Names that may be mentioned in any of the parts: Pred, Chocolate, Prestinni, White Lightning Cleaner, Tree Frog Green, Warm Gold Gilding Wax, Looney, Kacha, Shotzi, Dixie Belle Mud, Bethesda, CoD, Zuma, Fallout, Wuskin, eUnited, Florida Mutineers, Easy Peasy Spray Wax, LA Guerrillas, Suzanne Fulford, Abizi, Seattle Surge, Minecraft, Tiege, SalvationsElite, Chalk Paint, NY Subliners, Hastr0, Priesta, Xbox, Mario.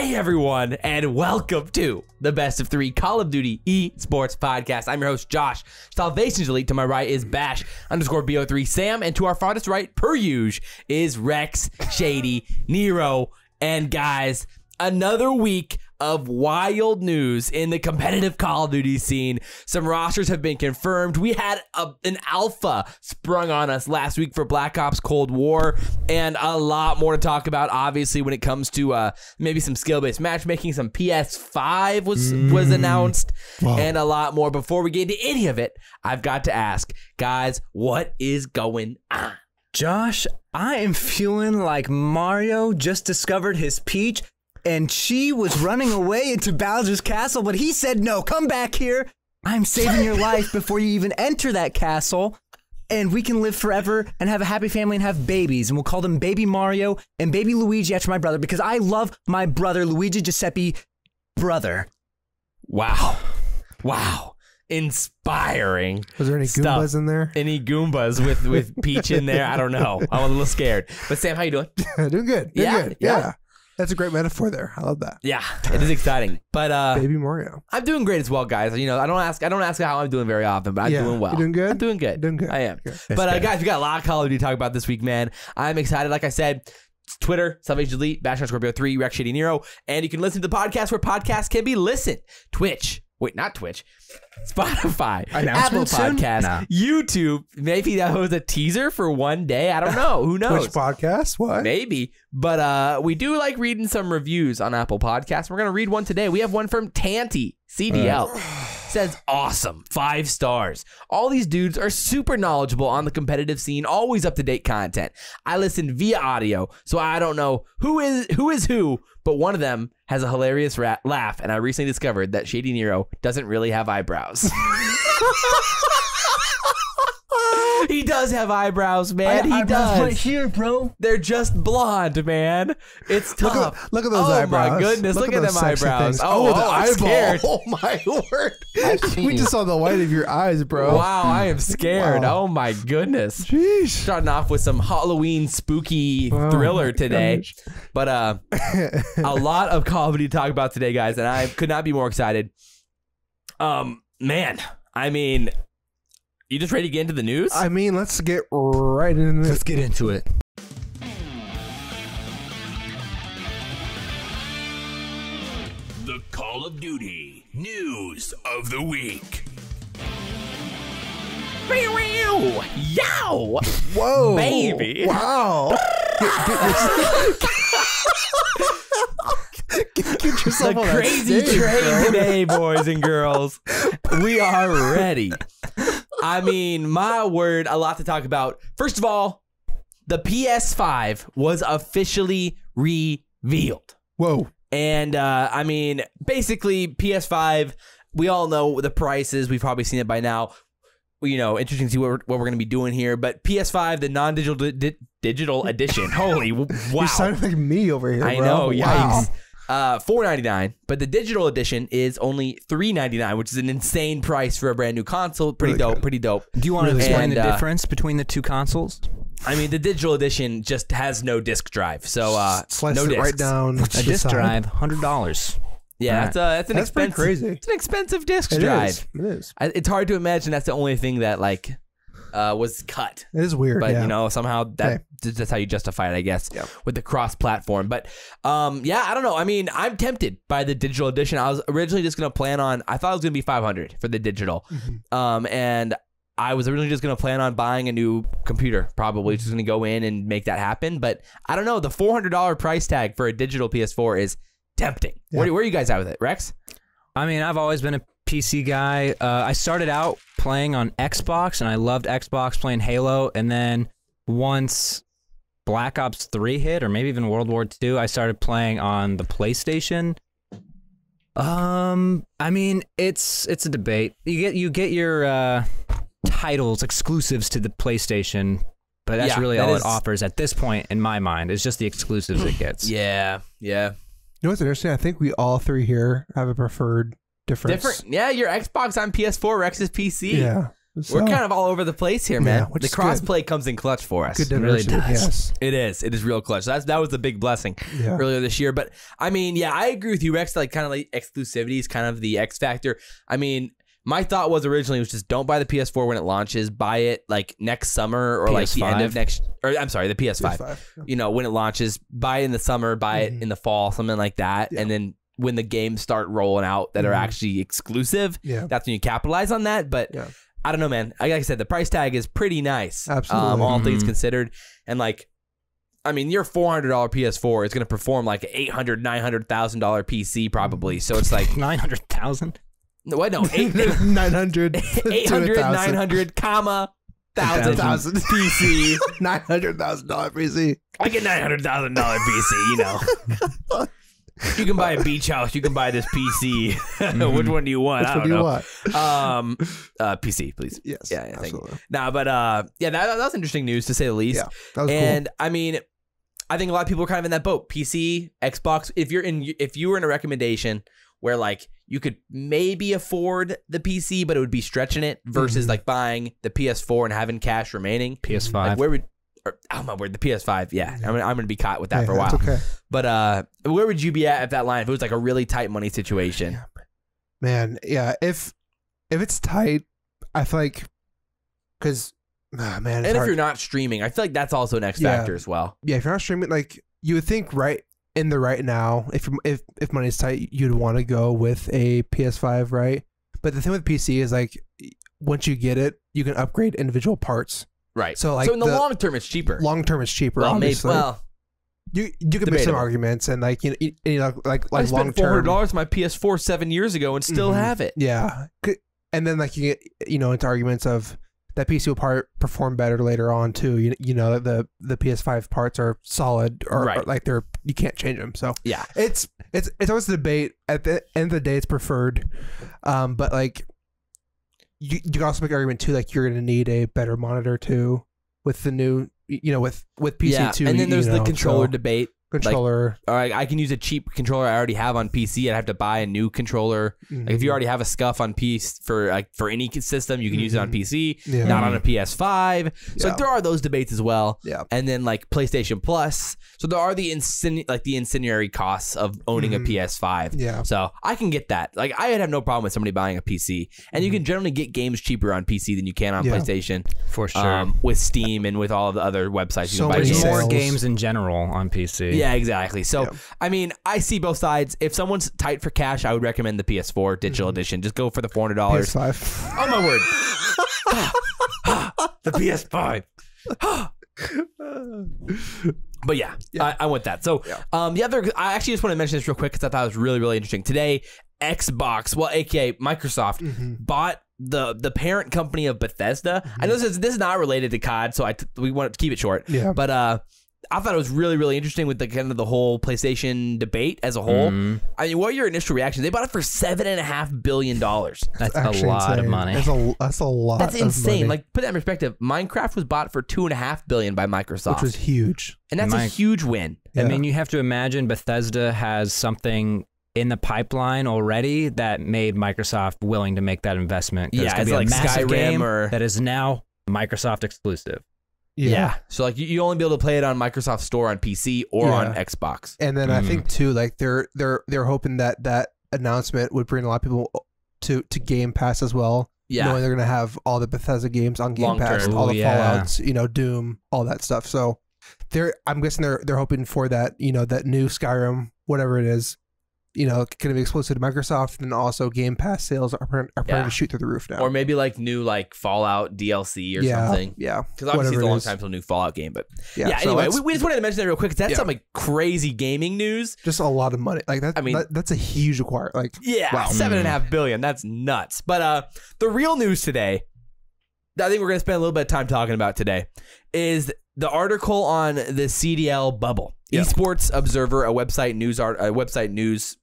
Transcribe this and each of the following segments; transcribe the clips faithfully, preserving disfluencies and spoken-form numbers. Hey everyone, and welcome to the Best of Three Call of Duty Esports Podcast. I'm your host, Josh. Salvation Elite. To my right is Bash underscore B O three Sam, and to our farthest right, per usual, is Rex, Shady, Nero, and guys, another week of wild news in the competitive Call of Duty scene. Some rosters have been confirmed. We had a, an alpha sprung on us last week for Black Ops Cold War, and a lot more to talk about, obviously, when it comes to uh, maybe some skill-based matchmaking. Some P S five was, mm. was announced, wow. and a lot more. Before we get into any of it, I've got to ask, guys, what is going on? Josh, I am feeling like Mario just discovered his Peach, and she was running away into Bowser's castle, but he said, no, come back here. I'm saving your life before you even enter that castle, and we can live forever and have a happy family and have babies, and we'll call them Baby Mario and Baby Luigi after my brother, because I love my brother, Luigi Giuseppe, brother. Wow. Wow. Inspiring. Was there any Goombas stuff in there? Any Goombas with, with Peach in there? I don't know. I'm a little scared. But Sam, how you doing? doing good. Doing yeah, good. Yeah. yeah. That's a great metaphor there. I love that. Yeah, it is exciting. But uh, Baby Mario, I'm doing great as well, guys. You know, I don't ask. I don't ask how I'm doing very often, but I'm yeah. doing well. You doing good? I'm doing good. Doing good. I am. Good. But uh, guys, we got a lot of Call of Duty to talk about this week, man. I'm excited. Like I said, Twitter, Salvation Elite, Bash Scorpio three, Rex Shady Nero, and you can listen to the podcast where podcasts can be listened. Twitch. Wait, not Twitch. Spotify, Apple Podcasts, no. YouTube. Maybe that was a teaser for one day. I don't know. Who knows? Twitch podcast? What? Maybe. But uh, we do like reading some reviews on Apple Podcasts. We're going to read one today. We have one from Tanty, C D L. Uh. Says, awesome. Five stars. All these dudes are super knowledgeable on the competitive scene, always up-to-date content. I listen via audio, so I don't know who is who is who, but one of them has a hilarious rat laugh, and I recently discovered that Shady Nero doesn't really have eyebrows. He does have eyebrows, man. I, he eyebrows does. Right here, bro. They're just blonde, man. It's tough. Look at, look at those oh eyebrows. Oh my goodness! Look, look at, at them eyebrows. Oh, oh, the oh, eyeball. Scared. Oh my word! We just saw the light of your eyes, bro. Wow, I am scared. Wow. Oh my goodness. Jeez. Starting off with some Halloween spooky oh thriller today, gosh. but uh, a lot of Call of Duty to talk about today, guys, and I could not be more excited. Um, man, I mean. You just ready to get into the news? I mean, let's get right into it. Let's get into it. The Call of Duty News of the Week. Yow! Whoa! Baby! Wow! get, get yourself get, get yourself the on crazy stage, train bro. Today, boys and girls. We are ready. I mean, my word, a lot to talk about. First of all, the P S five was officially revealed. Whoa. And, uh, I mean, basically, P S five, we all know the prices. We've probably seen it by now. You know, interesting to see what we're, what we're going to be doing here. But P S five, the non-digital di di digital edition. Holy, wow. You sound like me over here, I bro. know, wow. Yikes. Uh, four ninety-nine, but the digital edition is only three ninety-nine, which is an insane price for a brand new console. Pretty really dope, good. pretty dope. Do you want to really explain and, the uh, difference between the two consoles? I mean, the digital edition just has no disc drive, so uh, slice no it discs. right down. A disc drive, hundred dollars. Yeah, right. that's, uh, that's an that's expensive. Crazy. It's an expensive disc it drive. Is. It is. I, it's hard to imagine that's the only thing that like uh, was cut. It is weird, but yeah. you know somehow that. Hey. That's how you justify it, I guess, yep. with the cross-platform. But, um, yeah, I don't know. I mean, I'm tempted by the digital edition. I was originally just going to plan on – I thought it was going to be five hundred dollars for the digital. Mm-hmm. um, and I was originally just going to plan on buying a new computer probably. Just going to go in and make that happen. But I don't know. The four hundred dollar price tag for a digital P S four is tempting. Yeah. Where, where are you guys at with it, Rex? I mean, I've always been a P C guy. Uh, I started out playing on Xbox, and I loved Xbox playing Halo. And then once – Black Ops three hit, or maybe even World War Two, I started playing on the PlayStation. Um, I mean, it's it's a debate. You get you get your uh, titles exclusives to the PlayStation, but that's yeah, really that all is... it offers at this point in my mind. It's just the exclusives it gets. Yeah, yeah. You know what's interesting? I think we all three here have a preferred difference. Different, yeah. Your Xbox on P S four, Rex's P C. Yeah. So, we're kind of all over the place here, man. Yeah, the crossplay comes in clutch for us. Good it really does. Yes. It is. It is real clutch. That's that was the big blessing yeah. earlier this year. But I mean, yeah, I agree with you, Rex. Like, kind of like exclusivity is kind of the X factor. I mean, my thought was originally was just don't buy the P S four when it launches. Buy it like next summer or P S five. Like the end of next. Or I'm sorry, the P S five. P S five. Yeah. You know, when it launches, buy it in the summer, buy mm-hmm. it in the fall, something like that, yeah. and then. When the games start rolling out that mm-hmm. are actually exclusive, yeah. that's when you capitalize on that. But yeah. I don't know, man. Like I said, the price tag is pretty nice. Absolutely. Um, all mm-hmm. things considered. And like, I mean, your four hundred dollar P S four is going to perform like an eight hundred thousand dollar, nine hundred thousand dollar P C probably. So it's like... nine hundred thousand dollars? What? No. Eight, nine hundred. eight hundred, nine hundred, comma... Thousand, thousand P C, nine hundred thousand dollar P C. I get nine hundred thousand dollar P C. You know, you can buy a beach house. You can buy this P C. Mm-hmm. Which one do you want? Which I don't do know. You want? Um, uh, P C, please. Yes. Yeah. I think. Nah, but uh, yeah, that, that was interesting news to say the least. Yeah, that was and cool. I mean, I think a lot of people are kind of in that boat. P C, Xbox. If you're in, if you were in a recommendation where like you could maybe afford the P C, but it would be stretching it versus mm-hmm. like buying the P S four and having cash remaining. P S five. Like, where would Or, oh my word, the P S five, yeah, I'm gonna, I'm gonna be caught with that yeah, for a while. Okay. But uh, where would you be at if that line? If it was like a really tight money situation, man, yeah. If if it's tight, I feel like because oh, man, it's and hard. If you're not streaming, I feel like that's also an X yeah. factor as well. Yeah, if you're not streaming, like you would think right in the right now, if if if money's tight, you'd want to go with a P S five, right? But the thing with P C is like once you get it, you can upgrade individual parts. Right. So, like so in the, the long term, it's cheaper. Long term, it's cheaper. Well, obviously. Maybe, well, you you can debatable. Make some arguments and like you know, you, you know like like I long term. I spent four hundred dollars on my P S four seven years ago and still mm-hmm. have it. Yeah, and then like you get you know into arguments of that P C will part perform better later on too. You you know the the P S five parts are solid or, right. or like they're you can't change them. So yeah, it's it's it's always a debate. At the end of the day, it's preferred, um, but like. You, you can also make an argument too, like you're going to need a better monitor too, with the new, you know, with with P C yeah. too. And then there's you know, the controller so debate. Controller. Like, all right, I can use a cheap controller I already have on P C. I'd have to buy a new controller. Mm-hmm. Like if you already have a scuff on P C for like for any system, you can mm-hmm. use it on P C, yeah. not on a P S five. So yeah. there are those debates as well. Yeah. And then like PlayStation Plus. So there are the incen like the incendiary costs of owning mm-hmm. a P S five. Yeah. So I can get that. Like I'd have no problem with somebody buying a P C. And mm-hmm. you can generally get games cheaper on P C than you can on yeah. PlayStation. For sure. Um, with Steam and with all of the other websites. You so can buy many games. More games in general on P C. Yeah. Yeah, exactly. So, yeah. I mean, I see both sides. If someone's tight for cash, I would recommend the P S four digital mm-hmm. edition. Just go for the four hundred dollars. P S five. Oh, my word. The P S five. But, yeah, yeah. I, I want that. So, yeah. um, the other, I actually just want to mention this real quick because I thought it was really, really interesting. Today, Xbox, well, a k a. Microsoft, mm-hmm. bought the the parent company of Bethesda. Mm-hmm. I know this is, this is not related to C O D, so I t we want to keep it short. Yeah. But, uh, I thought it was really, really interesting with the kind of the whole PlayStation debate as a whole. Mm. I mean, what were your initial reactions? They bought it for seven and a half billion dollars. That's, that's a lot insane. Of money. That's a, that's a lot. That's insane. Of money. Like put that in perspective. Minecraft was bought for two and a half billion by Microsoft, which was huge, and that's My, a huge win. Yeah. I mean, you have to imagine Bethesda has something in the pipeline already that made Microsoft willing to make that investment. Yeah, it's, it's be like a massive Skyrim game or that is now Microsoft exclusive. Yeah. yeah. So like you, you only be able to play it on Microsoft Store on P C or yeah. on Xbox. And then mm. I think too, like they're they're they're hoping that that announcement would bring a lot of people to to Game Pass as well. Yeah. Knowing they're gonna have all the Bethesda games on Game Long Pass, term. All the yeah. Fallouts, you know, Doom, all that stuff. So they're I'm guessing they're they're hoping for that, you know, that new Skyrim, whatever it is, you know, gonna be exclusive to Microsoft, and also Game Pass sales are probably yeah. to shoot through the roof now. Or maybe like new like Fallout D L C or yeah, something. Yeah, because obviously it's a long it time till a new Fallout game. But yeah, yeah so anyway, we, we just wanted to mention that real quick. Cause that's yeah. some like crazy gaming news. Just a lot of money. Like that. I mean, that, that's a huge acquire. Like yeah, wow. seven and a half billion. That's nuts. But uh, the real news today, I think we're gonna spend a little bit of time talking about today, is the article on the C D L bubble. Yeah. Esports Observer, a website news art, a website news.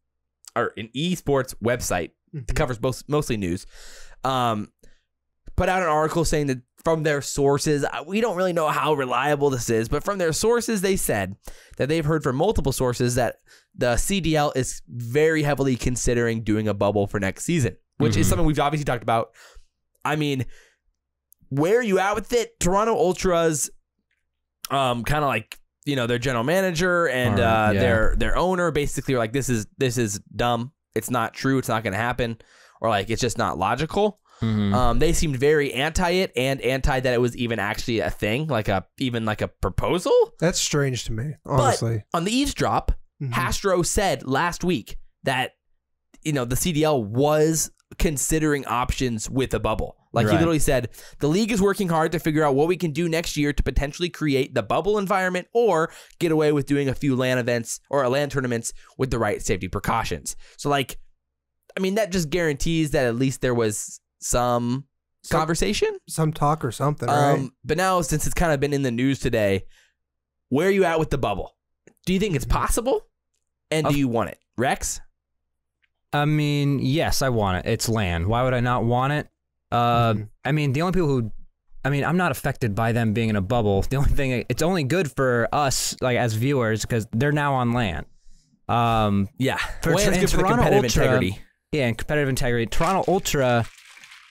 Or an esports website mm-hmm. that covers both, mostly news, um, put out an article saying that from their sources, we don't really know how reliable this is, but from their sources, they said that they've heard from multiple sources that the C D L is very heavily considering doing a bubble for next season, which mm-hmm. is something we've obviously talked about. I mean, where are you at with it? Toronto Ultra's um kind of like, you know, their general manager and right, uh yeah. their their owner basically were like, this is this is dumb. It's not true. It's not going to happen. Or like, it's just not logical. Mm-hmm. Um, they seemed very anti it and anti that it was even actually a thing, like a even like a proposal. That's strange to me, honestly. But on the eavesdrop, mm-hmm. Hastro said last week that, you know, the C D L was considering options with a bubble. Like right. he literally said, the league is working hard to figure out what we can do next year to potentially create the bubble environment or get away with doing a few LAN events or LAN tournaments with the right safety precautions. So like, I mean, that just guarantees that at least there was some, some conversation, some talk or something. Um, right? But now since it's kind of been in the news today, where are you at with the bubble? Do you think it's possible? And do you want it? Rex? I mean, yes, I want it. It's LAN. Why would I not want it? Uh, mm-hmm. I mean, the only people who, I mean, I'm not affected by them being in a bubble. The only thing, it's only good for us, like as viewers, because they're now on LAN. Um, yeah, for, well, it's good for Toronto the competitive Ultra, integrity. Yeah, and competitive integrity. Toronto Ultra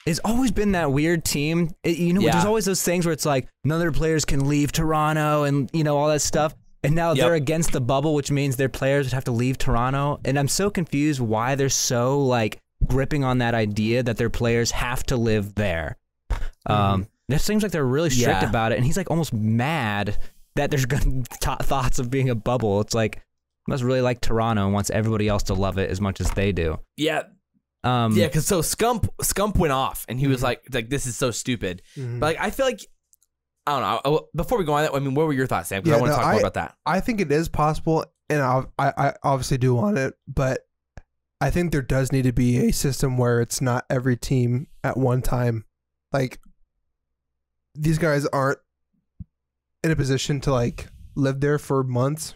has always been that weird team. It, you know, yeah. there's always those things where it's like none of their players can leave Toronto, and you know all that stuff. And now yep. they're against the bubble, which means their players would have to leave Toronto. And I'm so confused why they're so like gripping on that idea that their players have to live there. Mm-hmm. Um, it seems like they're really strict yeah. about it. And he's like almost mad that there's good thoughts of being a bubble. It's like, must really like Toronto and wants everybody else to love it as much as they do. Yeah. Um, yeah, because so Scump, Scump went off and he was like, like this is so stupid. Mm-hmm. But like, I feel like, I don't know. Before we go on that, I mean, what were your thoughts, Sam? Because yeah, I want to no, talk I, more about that. I think it is possible, and I, I obviously do want it, but I think there does need to be a system where it's not every team at one time. Like, these guys aren't in a position to, like, live there for months.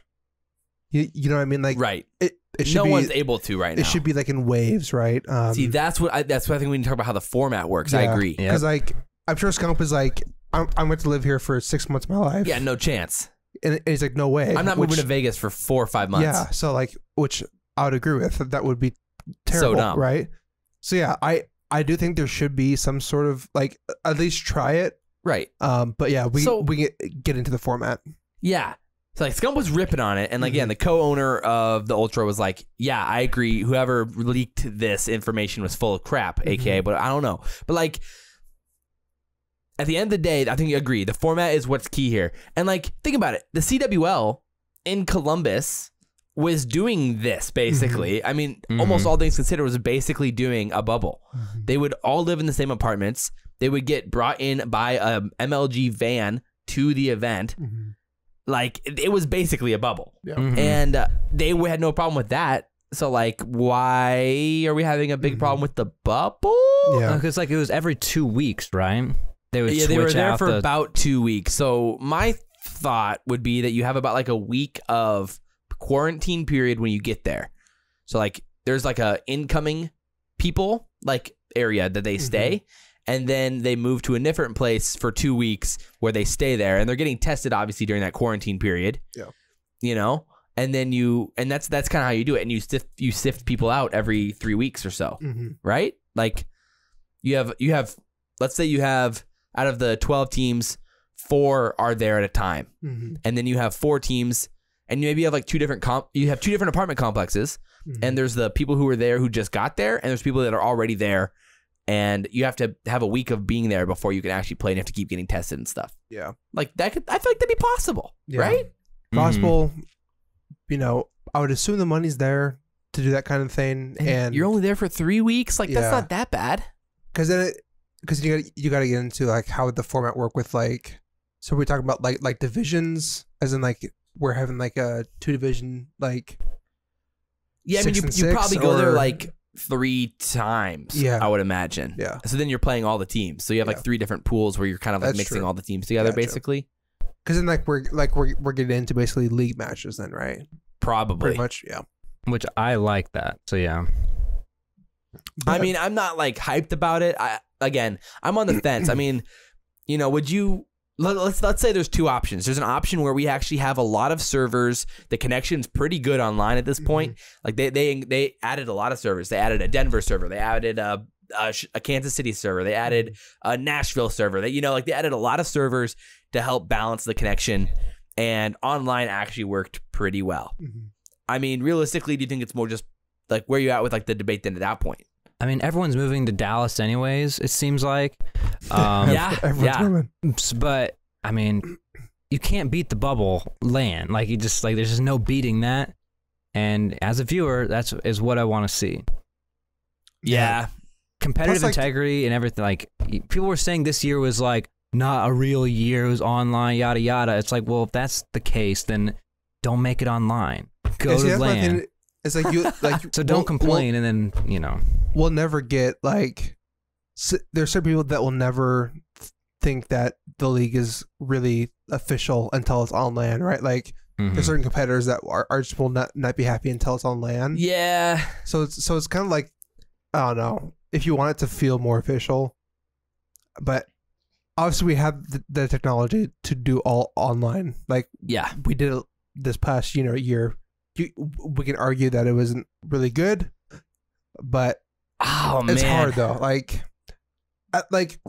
You, you know what I mean? Like, right. It, it should no be, one's able to right now. It should be, like, in waves, right? Um, See, that's what I, that's what I think we need to talk about how the format works. Yeah, I agree. Because, yeah. like, I'm sure Scump is, like... I'm, I'm going to live here for six months of my life. Yeah, no chance. And, and he's like, no way. I'm not which, moving to Vegas for four or five months. Yeah, so like, which I would agree with. That would be terrible, so dumb. Right? So yeah, I, I do think there should be some sort of, like, at least try it. Right. Um, but yeah, we, so, we get, get into the format. Yeah. So like, Scump was ripping on it. And like, mm-hmm. again, the co-owner of the Ultra was like, yeah, I agree. Whoever leaked this information was full of crap, mm-hmm. A K A, but I don't know. But like... At the end of the day, I think you agree. The format is what's key here. And like, think about it. The C W L in Columbus was doing this basically. Mm-hmm. I mean, mm-hmm. almost all things considered was basically doing a bubble. Mm-hmm. They would all live in the same apartments. They would get brought in by a M L G van to the event. Mm-hmm. Like it, it was basically a bubble. Yeah. Mm-hmm. And uh, they had no problem with that. So like, why are we having a big mm-hmm. problem with the bubble? Yeah, because like it was every two weeks, right? They would yeah, they were there for the... about two weeks. So my thought would be that you have about like a week of quarantine period when you get there. So like there's like a incoming people like area that they stay, mm-hmm. and then they move to a different place for two weeks where they stay there, and they're getting tested obviously during that quarantine period. Yeah, you know, and then you and that's that's kind of how you do it, and you sift you sift people out every three weeks or so, mm-hmm. right? Like you have you have let's say you have. Out of the twelve teams, four are there at a time. Mm-hmm. And then you have four teams and you maybe have like two different comp you have two different apartment complexes, mm-hmm. and there's the people who were there who just got there, and there's people that are already there, and you have to have a week of being there before you can actually play, and you have to keep getting tested and stuff. Yeah. Like that could I feel like that'd be possible, yeah. right? Possible. Mm-hmm. You know, I would assume the money's there to do that kind of thing, and, and you're only there for three weeks, like yeah. that's not that bad. Cuz then it Because you got you got to get into like how would the format work with like, so we're talking about like like divisions as in like we're having like a two division like. Yeah, I mean you, you probably go or... there like three times. Yeah, I would imagine. Yeah. So then you're playing all the teams. So you have yeah. like three different pools where you're kind of like That's mixing true. all the teams together yeah, basically. Because then like we're like we're we're getting into basically league matches then, right? Probably. Pretty much, yeah. Which I like that. So yeah. But, I mean, I'm not like hyped about it. I. Again, I'm on the fence. I mean, you know, would you let, let's let's say there's two options. There's an option where we actually have a lot of servers. The connection's pretty good online at this point. Mm-hmm. Like they they they added a lot of servers. They added a Denver server. They added a a, a Kansas City server. They added a Nashville server. They, you know, like they added a lot of servers to help balance the connection, and online actually worked pretty well. Mm-hmm. I mean, realistically, do you think it's more just like where you at with like the debate then at that point? I mean, everyone's moving to Dallas anyways, it seems like. Um, yeah, yeah. But I mean, you can't beat the bubble LAN. Like you just like, there's just no beating that. And as a viewer, that's is what I want to see. Yeah, yeah. Competitive Plus, integrity like, and everything. Like people were saying this year was like not a real year. It was online, yada yada. It's like, well, if that's the case, then don't make it online. Go to LAN. It's like you like. So don't we'll, complain, we'll, and then you know we'll never get like. There's certain people that will never think that the league is really official until it's on LAN, right? Like mm-hmm. there's certain competitors that are, are just will not not be happy until it's on LAN. Yeah. So it's so it's kind of like I don't know if you want it to feel more official, but obviously we have the, the technology to do all online. Like yeah, we did it this past you know year. You, we can argue that it wasn't really good, but oh, it's man. hard though. Like, at, like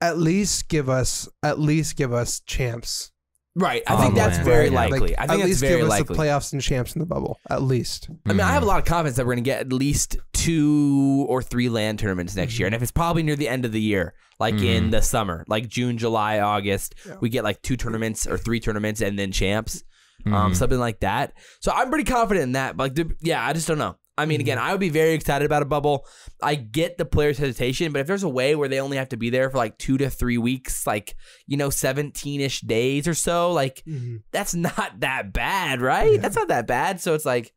at least give us at least give us champs. Right, I oh, think that's man. very likely. Like, I think at least very give us likely. the playoffs and champs in the bubble. At least. Mm-hmm. I mean, I have a lot of confidence that we're going to get at least two or three LAN tournaments next year, and if it's probably near the end of the year, like mm-hmm. in the summer, like June, July, August, yeah. we get like two tournaments or three tournaments, and then champs. Mm-hmm. Um, something like that. So I'm pretty confident in that. But like, yeah, I just don't know. I mean, mm-hmm. again, I would be very excited about a bubble. I get the players' hesitation, but if there's a way where they only have to be there for like two to three weeks, like you know, seventeen-ish days or so, like mm-hmm. that's not that bad, right? Yeah. That's not that bad. So it's like,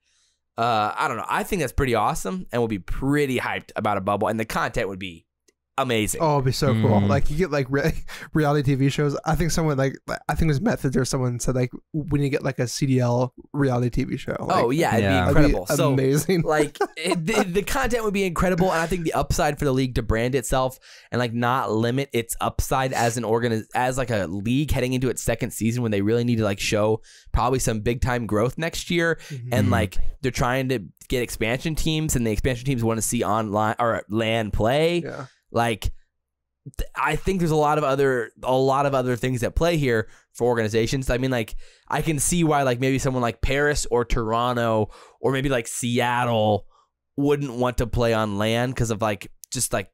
uh, I don't know. I think that's pretty awesome, and we'll be pretty hyped about a bubble, and the content would be amazing. Oh, it'd be so mm. cool. Like you get like re reality T V shows. I think someone like I think there's methods or someone said like when you get like a C D L reality T V show. Like, oh yeah, it'd yeah. be incredible. It'd be so amazing. Like it, the, the content would be incredible, and I think the upside for the league to brand itself and like not limit its upside as an organ as like a league heading into its second season when they really need to like show probably some big time growth next year, mm-hmm. and like they're trying to get expansion teams, and the expansion teams want to see online or LAN play. Yeah. Like, I think there's a lot of other a lot of other things at play here for organizations. I mean, like, I can see why, like, maybe someone like Paris or Toronto or maybe like Seattle wouldn't want to play on LAN because of like just like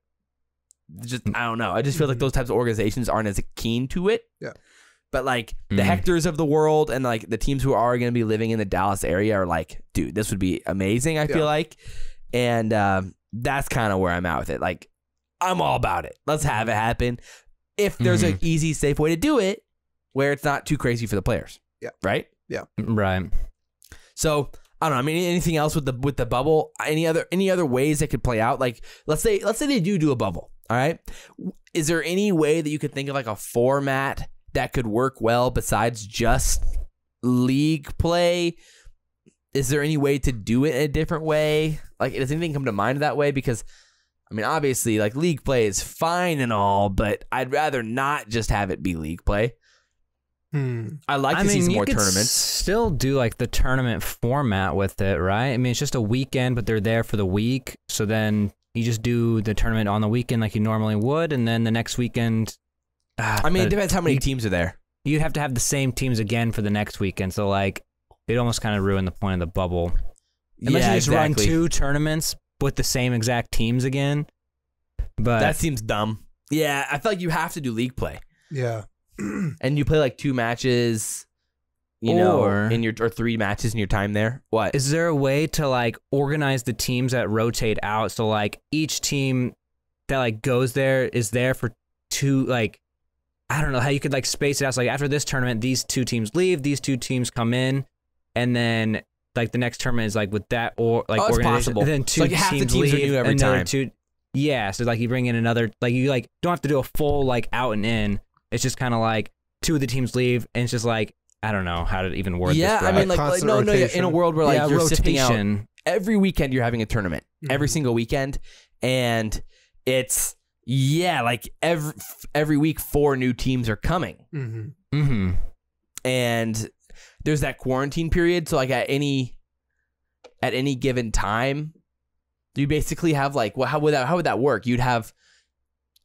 just I don't know. I just feel like those types of organizations aren't as keen to it. Yeah. But like the mm. Hectors of the world and like the teams who are going to be living in the Dallas area are like, dude, this would be amazing. I yeah. feel like, and um, that's kind of where I'm at with it. Like. I'm all about it. Let's have it happen. If there's mm-hmm. an easy, safe way to do it where it's not too crazy for the players. Yeah. Right? Yeah. Right. So I don't know. I mean, anything else with the with the bubble? Any other any other ways that could play out? Like let's say let's say they do do a bubble. All right. Is there any way that you could think of like a format that could work well besides just league play? Is there any way to do it in a different way? Like does anything come to mind that way? Because I mean, obviously, like, league play is fine and all, but I'd rather not just have it be league play. Hmm. I like to see some more tournaments. Still do, like, the tournament format with it, right? I mean, it's just a weekend, but they're there for the week. So then you just do the tournament on the weekend like you normally would, and then the next weekend... Uh, I mean, it depends how many teams are there. You'd have to have the same teams again for the next weekend. So, like, it almost kind of ruined the point of the bubble. Unless yeah, you just exactly. run two tournaments... with the same exact teams again, but that seems dumb. Yeah, I feel like you have to do league play. Yeah, and you play like two matches, you or, know, in your or three matches in your time there. What is there a way to like organize the teams that rotate out? So like each team that like goes there is there for two. Like I don't know how you could like space it out. So like after this tournament, these two teams leave, these two teams come in, and then. Like the next tournament is like with that or like oh, it's possible. And then two so like half teams, the teams leave, are new every time. Two, yeah, so like you bring in another like you like don't have to do a full like out and in. It's just kind of like two of the teams leave and it's just like I don't know how to even word yeah, this. Yeah, I mean like, like no rotation. no in a world where like yeah, you're rotation. sifting out every weekend you're having a tournament mm-hmm. every single weekend and it's yeah like every every week four new teams are coming. Mm-hmm. Mm-hmm. And there's that quarantine period, so like at any, at any given time, You basically have like, well, how would that, how would that work? You'd have,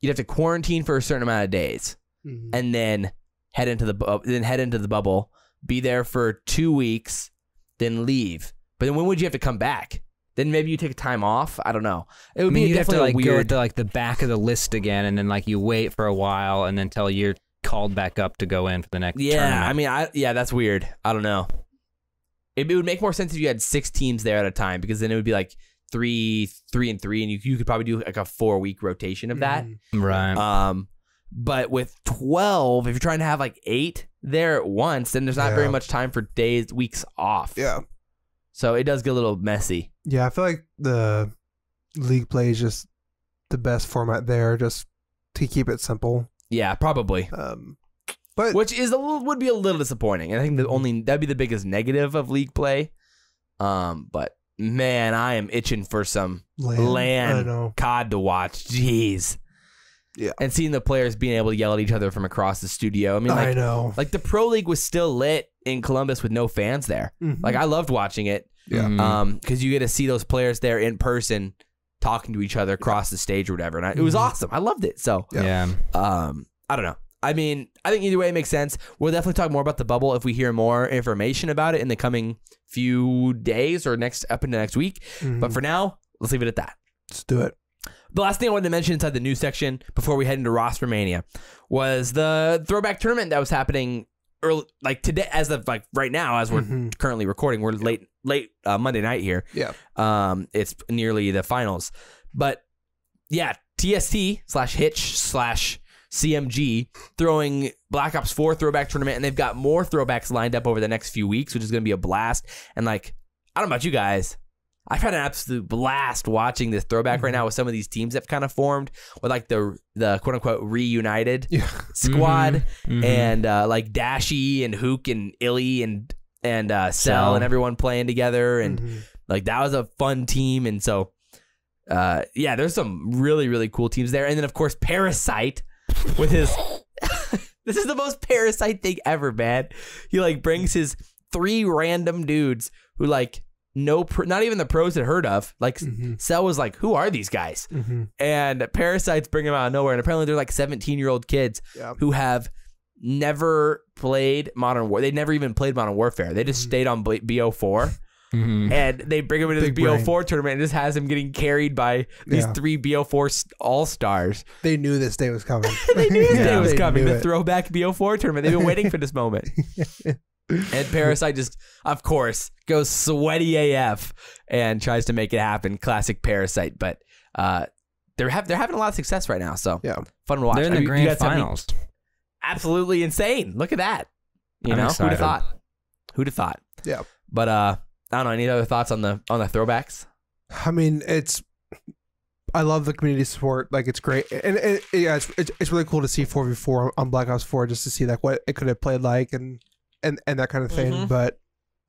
you'd have to quarantine for a certain amount of days, mm-hmm. and then head into the then head into the bubble, be there for two weeks, then leave. But then when would you have to come back? Then maybe you take time off. I don't know. It would I mean, be you'd definitely have to like weird. Go to like the back of the list again, and then like you wait for a while, and then till you're called back up to go in for the next. Yeah, tournament. I mean, I yeah, that's weird. I don't know. It, it would make more sense if you had six teams there at a time, because then it would be like. Three, three, and three, and you you could probably do like a four week rotation of that, right? Um, but with twelve, if you're trying to have like eight there at once, then there's not yeah. very much time for days, weeks off. Yeah, so it does get a little messy. Yeah, I feel like the league play is just the best format there, just to keep it simple. Yeah, probably. Um, but which is a little, would be a little disappointing. I think the only that'd be the biggest negative of league play. Um, but. Man, I am itching for some land, land C O D to watch. Jeez. Yeah. And seeing the players being able to yell at each other from across the studio. I mean, like, I know. Like the Pro League was still lit in Columbus with no fans there. Mm-hmm. Like I loved watching it. Yeah. Um, because you get to see those players there in person talking to each other across yeah. the stage or whatever. And I, it was mm-hmm. awesome. I loved it. So yeah. Um, I don't know. I mean, I think either way it makes sense. We'll definitely talk more about the bubble if we hear more information about it in the coming few days or next up into next week. Mm-hmm. But for now, let's leave it at that. Let's do it. The last thing I wanted to mention inside the news section before we head into Roster Mania was the throwback tournament that was happening early, like today, as of like right now, as we're mm-hmm. currently recording. We're late, late uh, Monday night here. Yeah. Um, it's nearly the finals, but yeah, T S T slash Hitch slash. C M G throwing Black Ops four throwback tournament, and they've got more throwbacks lined up over the next few weeks, which is going to be a blast. And like, I don't know about you guys, I've had an absolute blast watching this throwback right now with some of these teams that have kind of formed with like the the quote unquote reunited yeah. squad mm-hmm. Mm-hmm. and uh, like Dashy and Hook and Illy and and uh, Cell so. and everyone playing together, and mm-hmm. like that was a fun team. And so uh, yeah, there's some really really cool teams there, and then of course Parasite. With his, this is the most Parasite thing ever, man. He like brings his three random dudes who like no, pro, not even the pros had heard of. Like mm-hmm. Cell was like, "Who are these guys?" Mm-hmm. And Parasites bring them out of nowhere, and apparently they're like seventeen year old kids yeah. who have never played Modern War. They never even played Modern Warfare. They just mm-hmm. stayed on B O four. Mm-hmm. And they bring him into Big the B O four brain. tournament, and just has him getting carried by these yeah. three B O four all-stars. They knew this day was coming. They knew this yeah. day was they coming. The it. throwback B O four tournament. They've been waiting for this moment. And Parasite just, of course, goes sweaty A F and tries to make it happen. Classic Parasite. But uh, they're, ha they're having a lot of success right now, so yeah. fun to watch. They're in the I mean, grand finals. Absolutely insane. Look at that. You I'm know, excited. Who'd have thought? Who'd have thought? Yeah. But, uh, I don't know. Any other thoughts on the on the throwbacks? I mean, it's. I love the community support. Like, it's great, and, and yeah, it's, it's it's really cool to see four v four on Black Ops four, just to see like what it could have played like, and and and that kind of thing. Mm-hmm. But,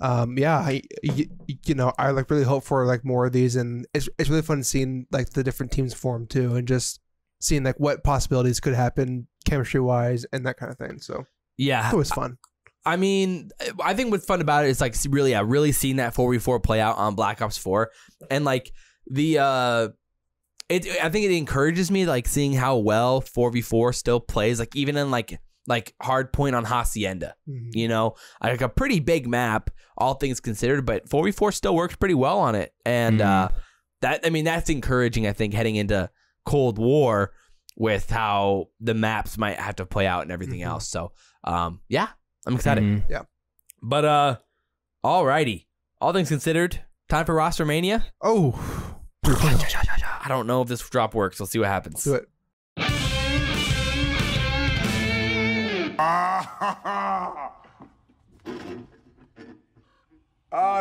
um, yeah, I, you, you know, I like really hope for like more of these, and it's it's really fun seeing like the different teams form too, and just seeing like what possibilities could happen chemistry wise and that kind of thing. So yeah, it was fun. I I mean, I think what's fun about it is like really, I yeah, really seen that four v four play out on Black Ops four, and like the, uh, it. I think it encourages me like seeing how well four v four still plays, like even in like like hardpoint on Hacienda, mm-hmm. you know, like a pretty big map, all things considered, but four v four still works pretty well on it, and mm-hmm. uh, that I mean that's encouraging. I think heading into Cold War with how the maps might have to play out and everything mm-hmm. else. So, um, yeah. I'm excited. Mm-hmm. Yeah. But, uh, all righty. All things considered, time for Roster Mania. Oh. I don't know if this drop works. Let's see what happens. Do it. Oh,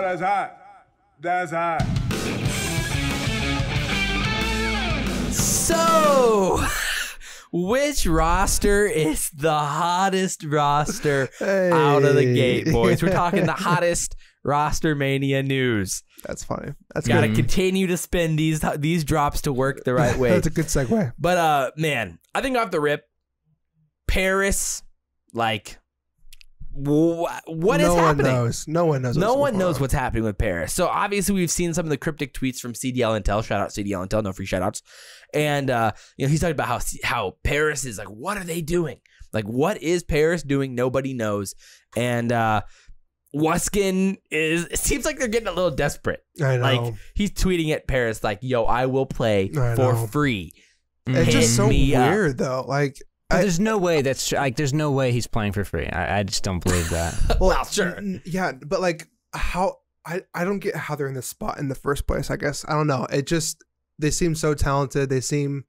that's hot. That's hot. So... which roster is the hottest roster hey. out of the gate, boys? We're talking the hottest roster mania news. That's funny. That's got to continue to spin these these drops to work the right way. That's a good segue. But uh, man, I think off the rip, Paris, like What, what no is happening? No one knows. No one knows. No what's one knows on. what's happening with Paris. So obviously we've seen some of the cryptic tweets from C D L Intel. Shout out C D L Intel. No free shout outs. And uh, you know, he's talking about how how Paris is like, what are they doing? Like, what is Paris doing? Nobody knows. And uh, Wuskin is. It seems like they're getting a little desperate. I know. Like he's tweeting at Paris like, "Yo, I will play I for know. free." It's Hit just so weird up. though. Like. I, there's no way that's like. There's no way he's playing for free. I, I just don't believe that. Well, sure, yeah, but like, how? I I don't get how they're in this spot in the first place. I guess I don't know. It just they seem so talented. They seem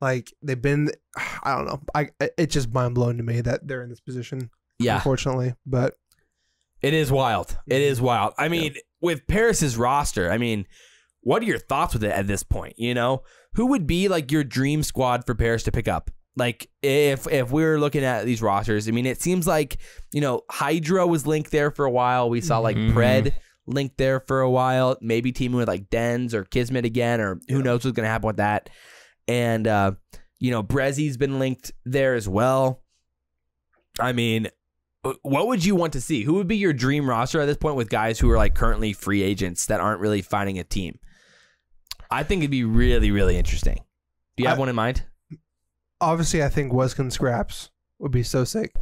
like they've been. I don't know. I it's just mind blowing to me that they're in this position. Yeah, unfortunately, but it is wild. It is wild. I mean, yeah. with Paris's roster, I mean, what are your thoughts with it at this point? You know, who would be like your dream squad for Paris to pick up? Like if if we're looking at these rosters, I mean, it seems like, you know, Hydra was linked there for a while. We saw like mm-hmm. Pred linked there for a while. Maybe teaming with like Dens or Kismet again, or who yeah. knows what's gonna happen with that. And uh, you know, Brezzy's been linked there as well. I mean, what would you want to see? Who would be your dream roster at this point with guys who are like currently free agents that aren't really finding a team? I think it'd be really really interesting. Do you have I one in mind? Obviously, I think Wuskin Skrapz would be so sick.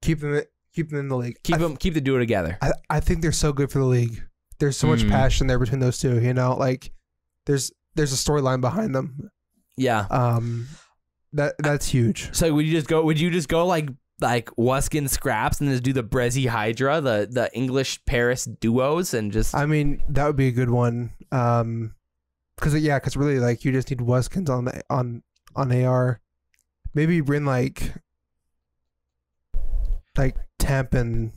Keep them, keep them in the league. Keep them, keep the duo together. I, I think they're so good for the league. There's so much mm. passion there between those two. You know, like there's there's a storyline behind them. Yeah. Um, that that's huge. So would you just go? Would you just go like like Wuskin Skrapz and just do the Brezzy Hydra, the the English Paris duos, and just? I mean, that would be a good one. Um, because yeah, because really, like you just need Wuskins on the on. On A R, maybe you bring like, like Temp and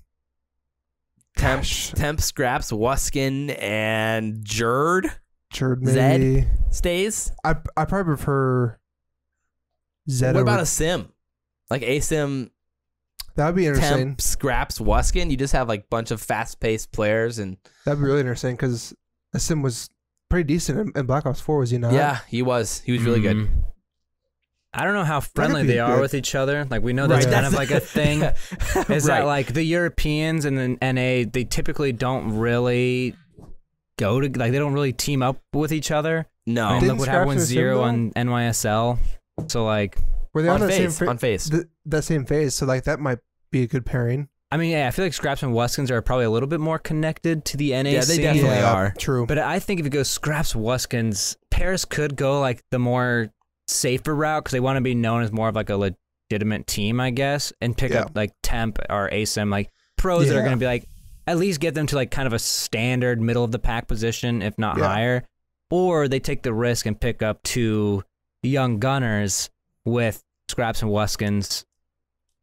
Temp, Temp Skrapz, Wuskin, and Jerd. Jerd maybe Zed stays. I I probably prefer Zed. What about Asim? Like Asim. That would be interesting. Temp Skrapz, Wuskin. You just have like a bunch of fast paced players, and that'd be really interesting because Asim was pretty decent in Black Ops Four, was he not? Yeah, he was. He was really mm-hmm. good. I don't know how friendly they are good. with each other. Like, we know that's right. kind of like a thing. Is right. that like the Europeans and the N A, they typically don't really go to, like, they don't really team up with each other. No. I mean, look what happened with Zero on N Y S L. So, like, were they on, on, phase, same on phase? The, that same phase. So, like, that might be a good pairing. I mean, yeah, I feel like Skrapz and Wuskins are probably a little bit more connected to the N A. Yeah, they definitely yeah, are. True. But I think if it goes Skrapz, Wuskins, Paris could go, like, the more safer route because they want to be known as more of like a legitimate team, I guess, and pick yeah. up like Temp or Asim, like pros yeah. that are going to be like at least get them to like kind of a standard middle of the pack position, if not yeah. higher. Or they take the risk and pick up two young gunners with Skrapz and Wuskins.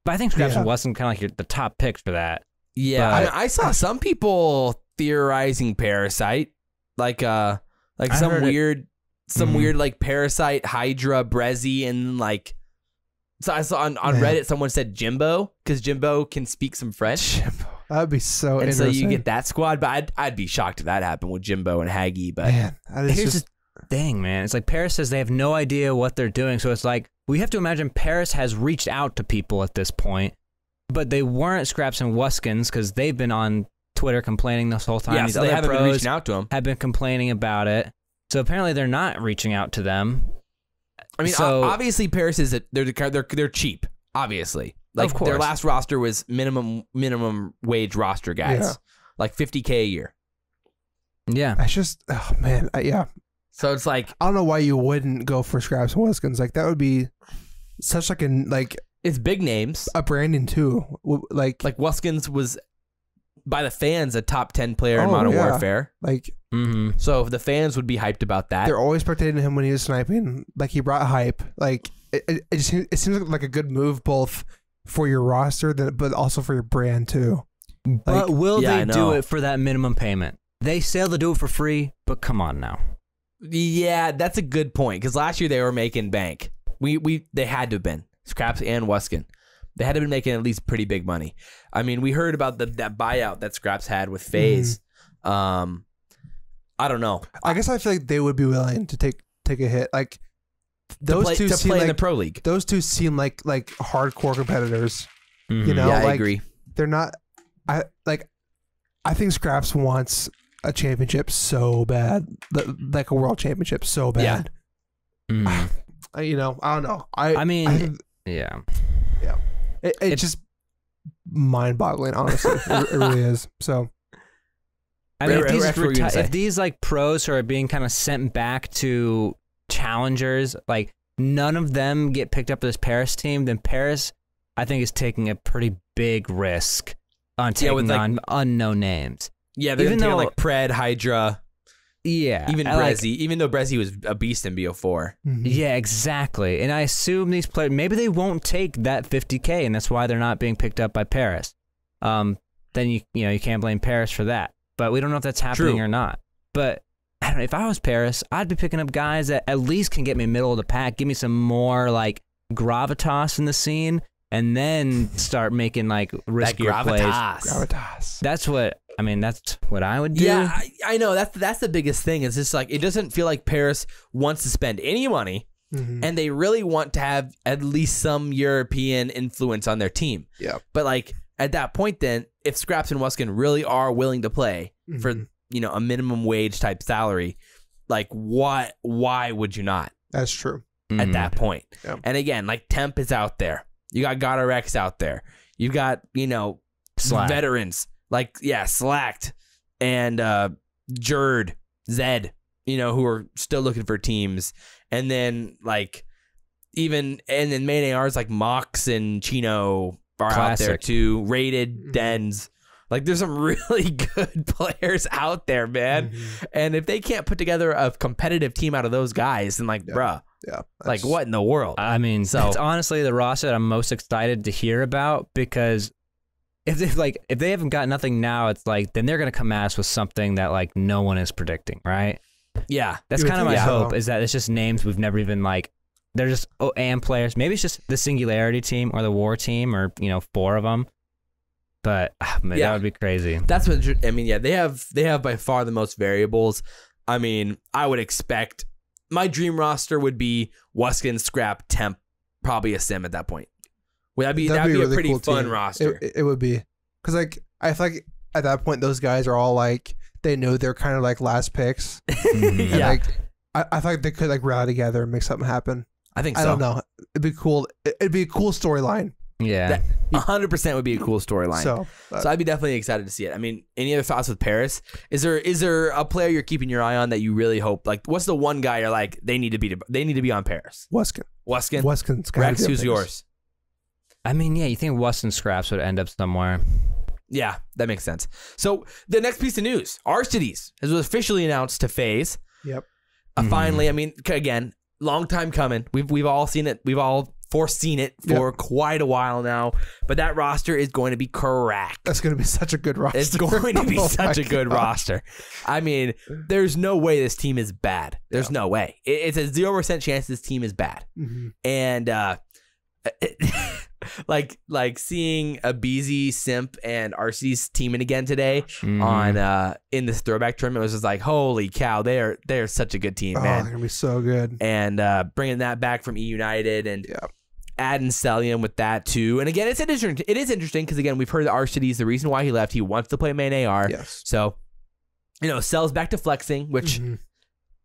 But I think Skrapz yeah. and Wuskins kind of like the top picks for that. Yeah, I, mean, I saw some people theorizing Parasite, like uh, like I some weird. Some mm. weird like Parasite, Hydra, Brezzy, and like so I saw on, on Reddit someone said Jimbo because Jimbo can speak some French. Jimbo. That'd be so and interesting. And so you get that squad, but I'd I'd be shocked if that happened with Jimbo and Haggy. But man, here's just the thing, man. It's like Paris says they have no idea what they're doing, so it's like we have to imagine Paris has reached out to people at this point, but they weren't Skrapz and Wuskins because they've been on Twitter complaining this whole time. Yeah, These so other they haven't pros been reaching out to them. Have been complaining about it. So apparently they're not reaching out to them. I mean, so, obviously Paris is a, they're they're they're cheap. Obviously, like of course. Their last roster was minimum minimum wage roster guys, yeah. like fifty k a year. Yeah, I just oh man, I, yeah. So it's like I don't know why you wouldn't go for Skrapz and Wuskins. Like that would be such like an like it's big names, a branding too. Like like Wuskins was. By the fans, a top ten player oh, in Modern yeah. Warfare. Like, mm-hmm. so the fans would be hyped about that. They're always spectating him when he was sniping. Like he brought hype. Like it, it, it, just, it seems like a good move both for your roster, but also for your brand too. Like, but will yeah, they do it for that minimum payment? They say they'll do it for free, but come on now. Yeah, that's a good point because last year they were making bank. We we they had to have been Skrapz and Wuskin. They had to be making at least pretty big money. I mean, we heard about the, that buyout that Skrapz had with FaZe. Mm. Um, I don't know. I guess I feel like they would be willing to take take a hit. Like those to play, two to seem play like, in the pro league. Those two seem like like hardcore competitors. Mm-hmm. You know, yeah, like, I agree. They're not. I like. I think Skrapz wants a championship so bad, like a world championship so bad. Yeah. Mm. I, you know, I don't know. I. I mean, I, yeah, yeah. It, it it's just mind-boggling, honestly. It, it really is. So. I mean, if these, reti if these like pros who are being kind of sent back to challengers, like none of them get picked up to this Paris team, then Paris, I think, is taking a pretty big risk on taking yeah, with, on like, unknown names. Yeah, they're even though like Pred, Hydra, yeah, even Brezzy, like, even though Brezzy was a beast in B O four. Mm-hmm. Yeah, exactly. And I assume these players, maybe they won't take that fifty K, and that's why they're not being picked up by Paris. Um, then you you know you can't blame Paris for that. But we don't know if that's happening True. or not. But I don't know, if I was Paris, I'd be picking up guys that at least can get me middle of the pack, give me some more like gravitas in the scene, and then start making like riskier that gravitas. plays. Gravitas. That's what I mean. That's what I would do. Yeah, I, I know. That's that's the biggest thing. It's just like it doesn't feel like Paris wants to spend any money, mm-hmm. and they really want to have at least some European influence on their team. Yeah, but like. At that point, then, if Skrapz and Wuskin really are willing to play mm-hmm. for you know a minimum wage type salary, like what? Why would you not? That's true. At mm-hmm. that point, yeah. and again, like Temp is out there. You got got Rex out there. You've got you know Slack. veterans like yeah Slacked and uh, Jerd Zed, you know who are still looking for teams, and then like even and then main A Rs like Mox and Chino. Are Classic. out there too. Rated Dens, like there's some really good players out there, man. Mm-hmm. And if they can't put together a competitive team out of those guys, then like, yeah. bruh, yeah, like what in the world? I mean, so it's honestly the roster that I'm most excited to hear about because if they like if they haven't got nothing now, it's like then they're gonna come at us with something that like no one is predicting, right? Yeah, that's kind of my hope is that it's just names we've never even like. They're just oh, and players. Maybe it's just the Singularity team or the War team or, you know, four of them. But oh, man, yeah. that would be crazy. That's what I mean. Yeah, they have they have by far the most variables. I mean, I would expect my dream roster would be Wuskin, Skrapz, Temp, probably Asim at that point. Would that be that'd, that'd be, be a really pretty cool fun team. roster? It, it would be because like I feel like at that point those guys are all like they know they're kind of like last picks. Mm-hmm. Yeah, like, I I feel like they could like rally together and make something happen. I think so. I don't know. It'd be cool. It'd be a cool storyline. Yeah. one hundred percent would be a cool storyline. So, uh, so I'd be definitely excited to see it. I mean, any other thoughts with Paris? Is there is there a player you're keeping your eye on that you really hope like what's the one guy you're like they need to be they need to be on Paris? Wuskin. Wuskin. Wuskin's got Rex, who's yours? I mean, yeah, you think Wuskin Skrapz would end up somewhere. Yeah, that makes sense. So, the next piece of news, Arcides has officially announced to FaZe. Yep. Uh, mm. Finally, I mean, again, long time coming. We've we've all seen it. We've all foreseen it for yep. quite a while now. But that roster is going to be cracked. That's going to be such a good roster. It's going to be oh such a good God. roster. I mean, there's no way this team is bad. There's yep. no way. It, it's a zero percent chance this team is bad. Mm-hmm. And uh, it, like like seeing a B Z, Simp, and R C's teaming again today mm. on uh, in this throwback tournament was just like, holy cow, they are they are such a good team, oh, man. They're gonna be so good. And uh, bringing that back from E United and yeah. adding Celium with that too. And again, it's interesting. It is interesting because again, we've heard that Arcides, the reason why he left, he wants to play main A R. Yes. So, you know, Cel's back to flexing, which. Mm-hmm.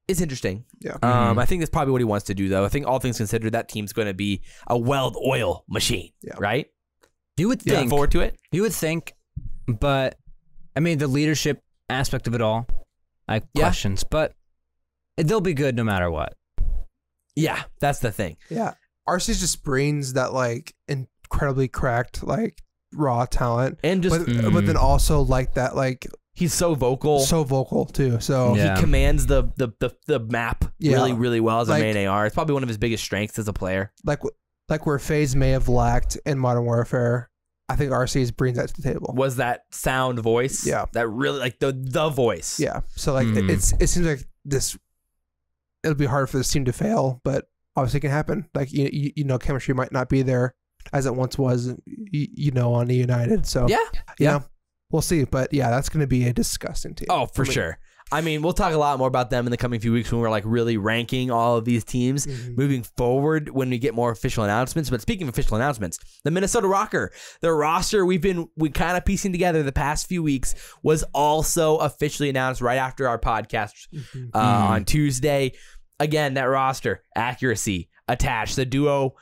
It's interesting. Yeah. Um, mm-hmm. I think that's probably what he wants to do, though. I think all things considered, that team's going to be a weld oil machine, yeah. right? You would think. You look forward to it? You would think, but, I mean, the leadership aspect of it all, I yeah. questions, but they'll be good no matter what. Yeah, that's the thing. Yeah. Arcides just brings that, like, incredibly cracked, like, raw talent. And just... But, mm. but then also, like, that, like... He's so vocal. So vocal, too. So yeah. He commands the the, the, the map yeah. really, really well as like, a main A R. It's probably one of his biggest strengths as a player. Like like where FaZe may have lacked in Modern Warfare, I think R C's brings that to the table. Was that sound voice? Yeah. That really, like, the the voice. Yeah. So, like, mm. it's it seems like this, it'll be hard for this team to fail, but obviously it can happen. Like, you, you, you know, chemistry might not be there as it once was, you, you know, on the United. So, yeah. You yeah. know, we'll see, but yeah, that's going to be a disgusting team. Oh, for I mean, sure. I mean, we'll talk a lot more about them in the coming few weeks when we're like really ranking all of these teams mm-hmm. moving forward when we get more official announcements. But speaking of official announcements, the Minnesota Rocker, their roster we've been we kind of piecing together the past few weeks, was also officially announced right after our podcast mm-hmm. uh, mm-hmm. on Tuesday. Again, that roster, Accuracy, Attach, the duo,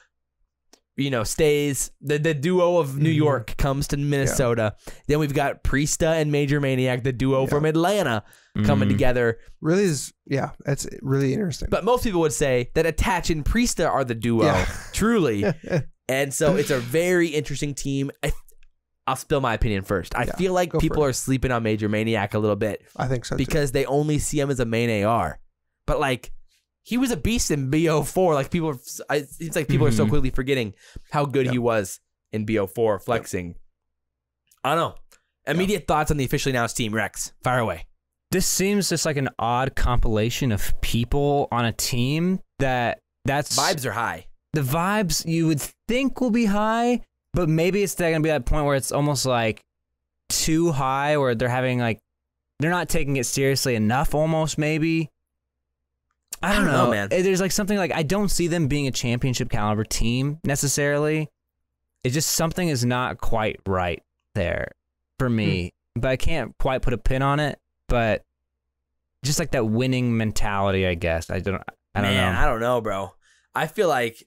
you know, stays. The, the duo of New mm-hmm. York comes to Minnesota. Yeah. Then we've got Priesta and Major Maniac, the duo yeah. from Atlanta, mm-hmm. coming together. Really is, yeah, that's really interesting. But most people would say that Attach and Priesta are the duo, yeah. truly. And so it's a very interesting team. I th I'll spill my opinion first. I yeah, feel like people are sleeping on Major Maniac a little bit. I think so, because too. they only see him as a main A R. But, like, he was a beast in B O four. Like, people, are, it seems like people mm-hmm. are so quickly forgetting how good yep. he was in B O four, flexing. Yep. I don't know. Immediate yep. thoughts on the officially announced team, Rex. Fire away. This seems just like an odd compilation of people on a team that that's... Vibes are high. The vibes you would think will be high, but maybe it's going to be that point where it's almost like too high, or they're having like... They're not taking it seriously enough almost, maybe. I don't, I don't know, know, man. There's like something like I don't see them being a championship caliber team necessarily. It's just something is not quite right there for me. Mm. But I can't quite put a pin on it. But just like that winning mentality, I guess. I don't. I don't man, know. I don't know, bro. I feel like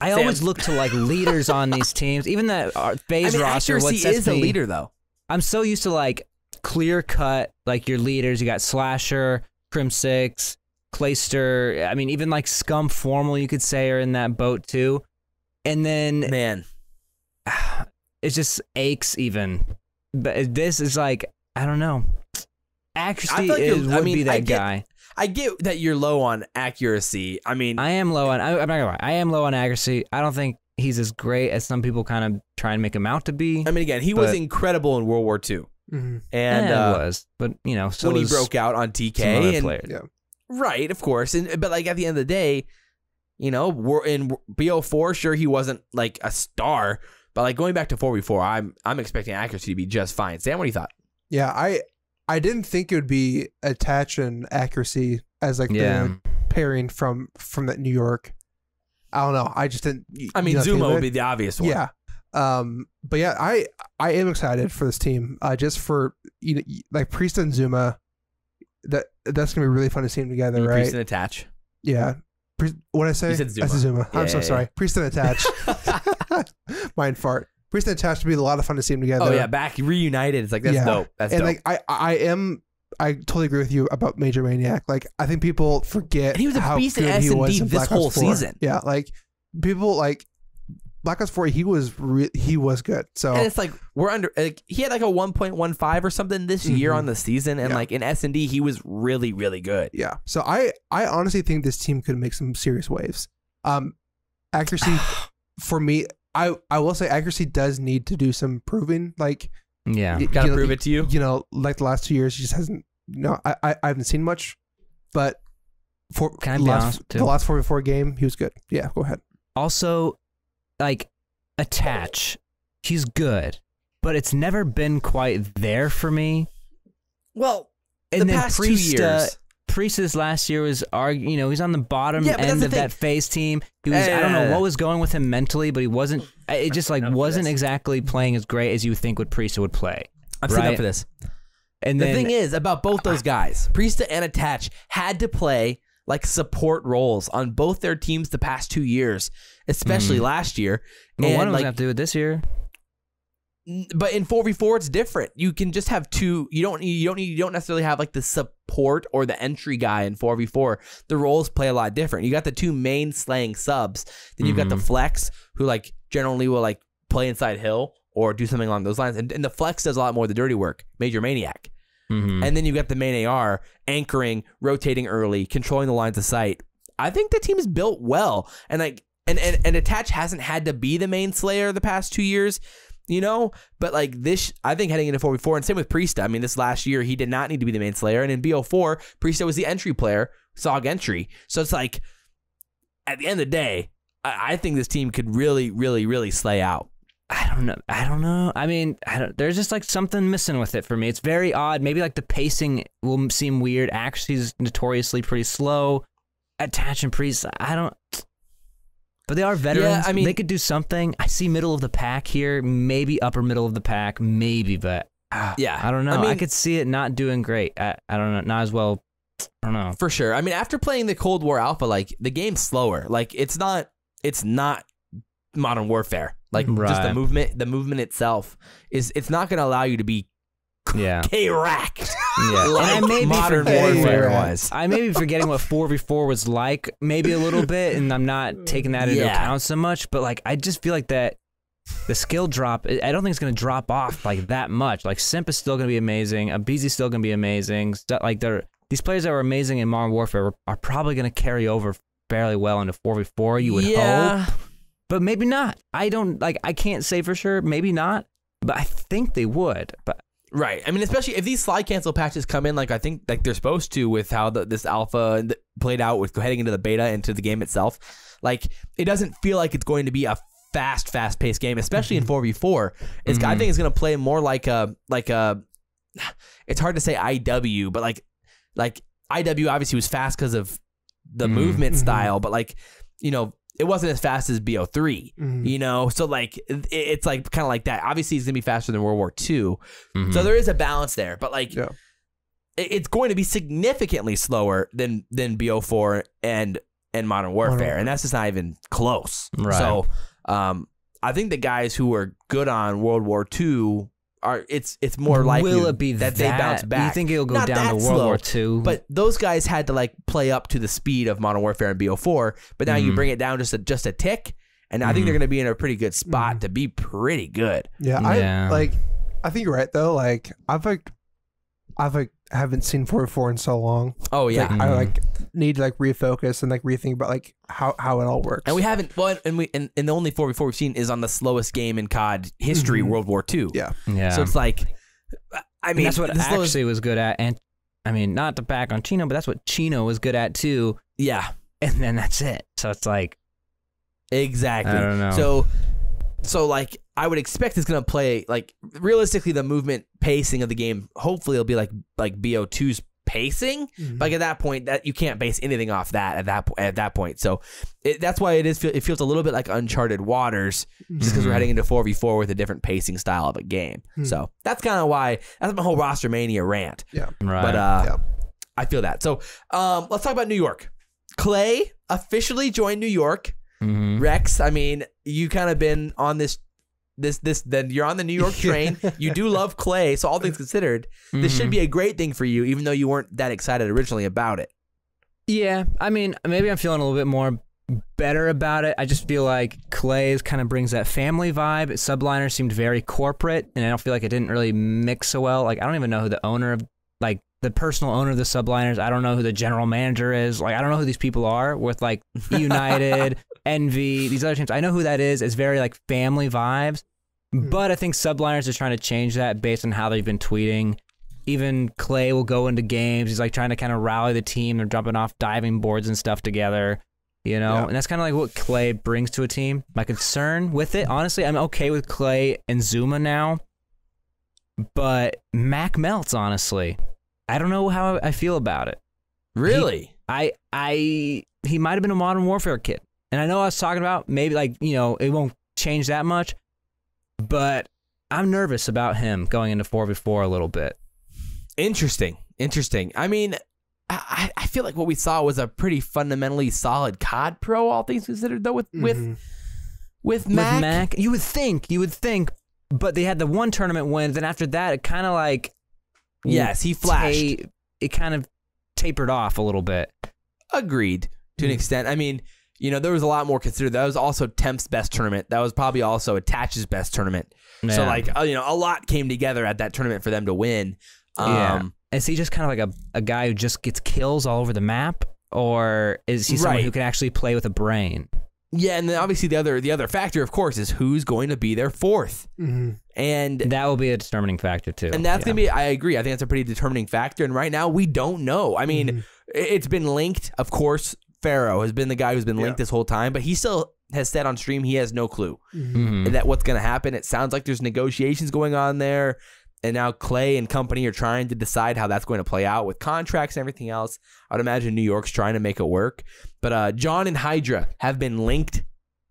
I Sam. always look to like leaders on these teams. Even that phase I mean, roster. What is me, a leader though? I'm so used to like clear cut like your leaders. You got Slasher, Crim Six, Clayster, I mean, even like Scump, Formal, you could say, are in that boat too. And then, man, it just aches even. But this is like, I don't know. Accuracy I is, would I mean, be that I get, guy. I get that you're low on accuracy. I mean, I am low on. I, I'm not gonna lie. I am low on accuracy. I don't think he's as great as some people kind of try and make him out to be. I mean, again, he but, was incredible in World War Two, mm-hmm. and yeah, uh, was, but you know, so when he broke out on T K and. Players. Yeah. Right, of course, and but like at the end of the day, you know, we're in B O four. Sure, he wasn't like a star, but like going back to four v four, I'm I'm expecting accuracy to be just fine. Sam, what do you thought? Yeah, I I didn't think it would be Attach and Accuracy as like yeah. the pairing from from that New York. I don't know. I just didn't. I mean, Zuma would be the obvious one. Yeah, um, but yeah, I I am excited for this team. Uh, just for you know, like Priest and Zuma. That that's gonna be really fun to see them together, you right? Priest and Attach. Yeah. What I say? I said Zuma. Zuma. Yeah, I'm so yeah, sorry. Yeah. Priest and Attach. Mind fart. Priest and Attach would be a lot of fun to see them together. Oh yeah, back reunited. It's like that's yeah. dope. That's and dope. like I I am I totally agree with you about Major Maniac. Like I think people forget and he was a how beast good S he was in this Black whole Ops season. Yeah, like people like Black Ops four. He was re he was good. So and it's like we're under. Like, he had like a one point one five or something this mm-hmm. year on the season, and yeah. like in S and D, he was really really good. Yeah. So I I honestly think this team could make some serious waves. Um, accuracy for me, I I will say accuracy does need to do some proving. Like yeah, gotta you know, prove it to you. You know, like the last two years, he just hasn't. No, I I, I haven't seen much, but for Can I be last, honest, too? the last four v four game, he was good. Yeah, go ahead. Also. Like, Attach. He's good, but it's never been quite there for me. Well, and the then past Priesta, two years, Priesta's last year was, you know, he's on the bottom yeah, end the of thing. that phase team. He was, yeah, I don't know what was going with him mentally, but he wasn't. It just like wasn't exactly playing as great as you think what Priesta would play. I'm right? sitting up for this. And the then, thing is about both those guys, Priesta and Attach, had to play like support roles on both their teams the past two years. Especially mm. last year. Well, one of them like, have to do it this year. But in four v four, it's different. You can just have two. You don't. You don't. You don't necessarily have like the support or the entry guy in four v four. The roles play a lot different. You got the two main slaying subs. Then you've mm -hmm. got the flex who like generally will like play inside hill or do something along those lines. And, and the flex does a lot more of the dirty work. Major Maniac. Mm -hmm. And then you've got the main A R anchoring, rotating early, controlling the lines of sight. I think the team is built well, and like. And, and and Attach hasn't had to be the main slayer the past two years, you know? But, like, this, I think heading into four v four, and same with Priesta. I mean, this last year, he did not need to be the main slayer. And in B O four, Priesta was the entry player, S O G entry. So it's like, at the end of the day, I, I think this team could really, really, really slay out. I don't know. I don't know. I mean, I don't, there's just like something missing with it for me. It's very odd. Maybe like the pacing will seem weird. Actually, he's notoriously pretty slow. Attach and Priest, I don't. But they are veterans. Yeah, I mean, they could do something. I see middle of the pack here, maybe upper middle of the pack, maybe. But uh, yeah, I don't know. I, mean, I could see it not doing great. I, I don't know. Not as well. I don't know. For sure. I mean, after playing the Cold War Alpha, like the game's slower. Like it's not. It's not Modern Warfare. Like right. just the movement, the movement itself is it's not going to allow you to be yeah. K-racked. Yeah, like and I may be Modern Warfare was. I may be forgetting what four v four was like, maybe a little bit, and I'm not taking that into yeah. account so much. But like, I just feel like that the skill drop. I don't think it's going to drop off like that much. Like Simp is still going to be amazing. Abizi is still going to be amazing. Like they're these players that were amazing in Modern Warfare are probably going to carry over fairly well into four v four. You would yeah. hope. But maybe not. I don't like. I can't say for sure. Maybe not. But I think they would. But right. I mean, especially if these slide cancel patches come in, like I think, like they're supposed to, with how the, this alpha played out, with heading into the beta, into the game itself. Like it doesn't feel like it's going to be a fast, fast paced game, especially in four v four. It's mm-hmm. I think it's going to play more like a like a. It's hard to say I W, but like like I W obviously was fast because of the mm-hmm. movement style, but like you know. It wasn't as fast as B O three, mm-hmm. you know? So, like, it, it's, like, kind of like that. Obviously, it's going to be faster than World War two. Mm-hmm. So, there is a balance there. But, like, yeah. it, it's going to be significantly slower than than B O four and, and Modern Warfare. Modern. And that's just not even close. Right. So, um, I think the guys who are good on World War two are, it's it's more likely Will it be that, that they bounce back. You think it'll go Not down to World slow, War two? But those guys had to like play up to the speed of Modern Warfare and B O four, but now mm. you bring it down just a, just a tick, and mm. I think they're going to be in a pretty good spot mm. to be pretty good. Yeah, yeah. I like I think you're right though. Like I've like I've like haven't seen four v four in so long. Oh yeah, like, mm. I like need to like refocus and like rethink about like how how it all works. And we haven't. Well, and we and, and the only four v four we've seen is on the slowest game in C O D history, mm-hmm. World War two. Yeah, yeah. So it's like, I mean, and that's what Axie was good at, and I mean, not to back on Chino, but that's what Chino was good at too. Yeah, and then that's it. So it's like, exactly. I don't know. So, so like. I would expect it's going to play, like, realistically, the movement pacing of the game, hopefully it'll be like like B O two's pacing. Mm-hmm. But like at that point, that you can't base anything off that at that, at that point. So it, that's why it is it feels a little bit like uncharted waters, mm-hmm. just because we're heading into four v four with a different pacing style of a game. Mm-hmm. So that's kind of why, that's my whole roster mania rant. Yeah, right. But uh, yeah. I feel that. So um, let's talk about New York. Clay officially joined New York. Mm-hmm. Rex, I mean, you kind of been on this This, this, then you're on the New York train. You do love Clay, so all things considered, mm-hmm. this should be a great thing for you, even though you weren't that excited originally about it. Yeah, I mean, maybe I'm feeling a little bit more better about it. I just feel like Clay kind of brings that family vibe. Subliner seemed very corporate, and I don't feel like it didn't really mix so well. Like, I don't even know who the owner of, like, the personal owner of the Subliners. I don't know who the general manager is. Like, I don't know who these people are with, like, United, Envy, these other teams. I know who that is. It's very, like, family vibes. But I think Subliners are trying to change that based on how they've been tweeting. Even Clay will go into games. He's like trying to kind of rally the team. They're jumping off diving boards and stuff together, you know? Yeah. And that's kind of like what Clay brings to a team. My concern with it, honestly, I'm okay with Clay and Zuma now. But Mac melts, honestly. I don't know how I feel about it. Really? He, I, I, he might have been a Modern Warfare kid. And I know I was talking about maybe like, you know, it won't change that much. But I'm nervous about him going into four v four a little bit. Interesting. Interesting. I mean, I, I feel like what we saw was a pretty fundamentally solid C O D pro, all things considered, though, with mm-hmm. with, with Mac. With Mac. You would think. You would think. But they had the one tournament win. Then after that, it kind of like... Yes, he flashed. It kind of tapered off a little bit. Agreed. To mm-hmm. an extent. I mean... You know, there was a lot more considered. That was also Temp's best tournament. That was probably also Attach's best tournament. Yeah. So, like, you know, a lot came together at that tournament for them to win. Um, yeah. Is he just kind of like a, a guy who just gets kills all over the map? Or is he someone right. who can actually play with a brain? Yeah, and then obviously the other the other factor, of course, is who's going to be their fourth. Mm-hmm. And that will be a determining factor, too. And that's yeah. going to be, I agree. I think that's a pretty determining factor. And right now, we don't know. I mean, mm-hmm. it's been linked, of course. Pharaoh has been the guy who's been linked yeah. this whole time, but he still has said on stream he has no clue mm-hmm. that what's going to happen. It sounds like there's negotiations going on there, and now Clay and company are trying to decide how that's going to play out with contracts and everything else. I would imagine New York's trying to make it work. But uh, John and Hydra have been linked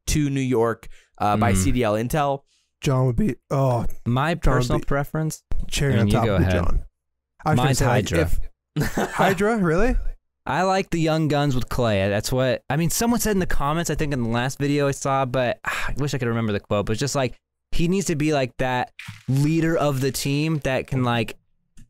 to New York uh, by mm. C D L Intel. John would be oh my John personal preference. Cherry I mean, on top of John. I Mine's Hydra. Like if, Hydra, really? I like the young guns with Clay. That's what I mean. Someone said in the comments, I think in the last video I saw, but I wish I could remember the quote. But just like he needs to be like that leader of the team that can like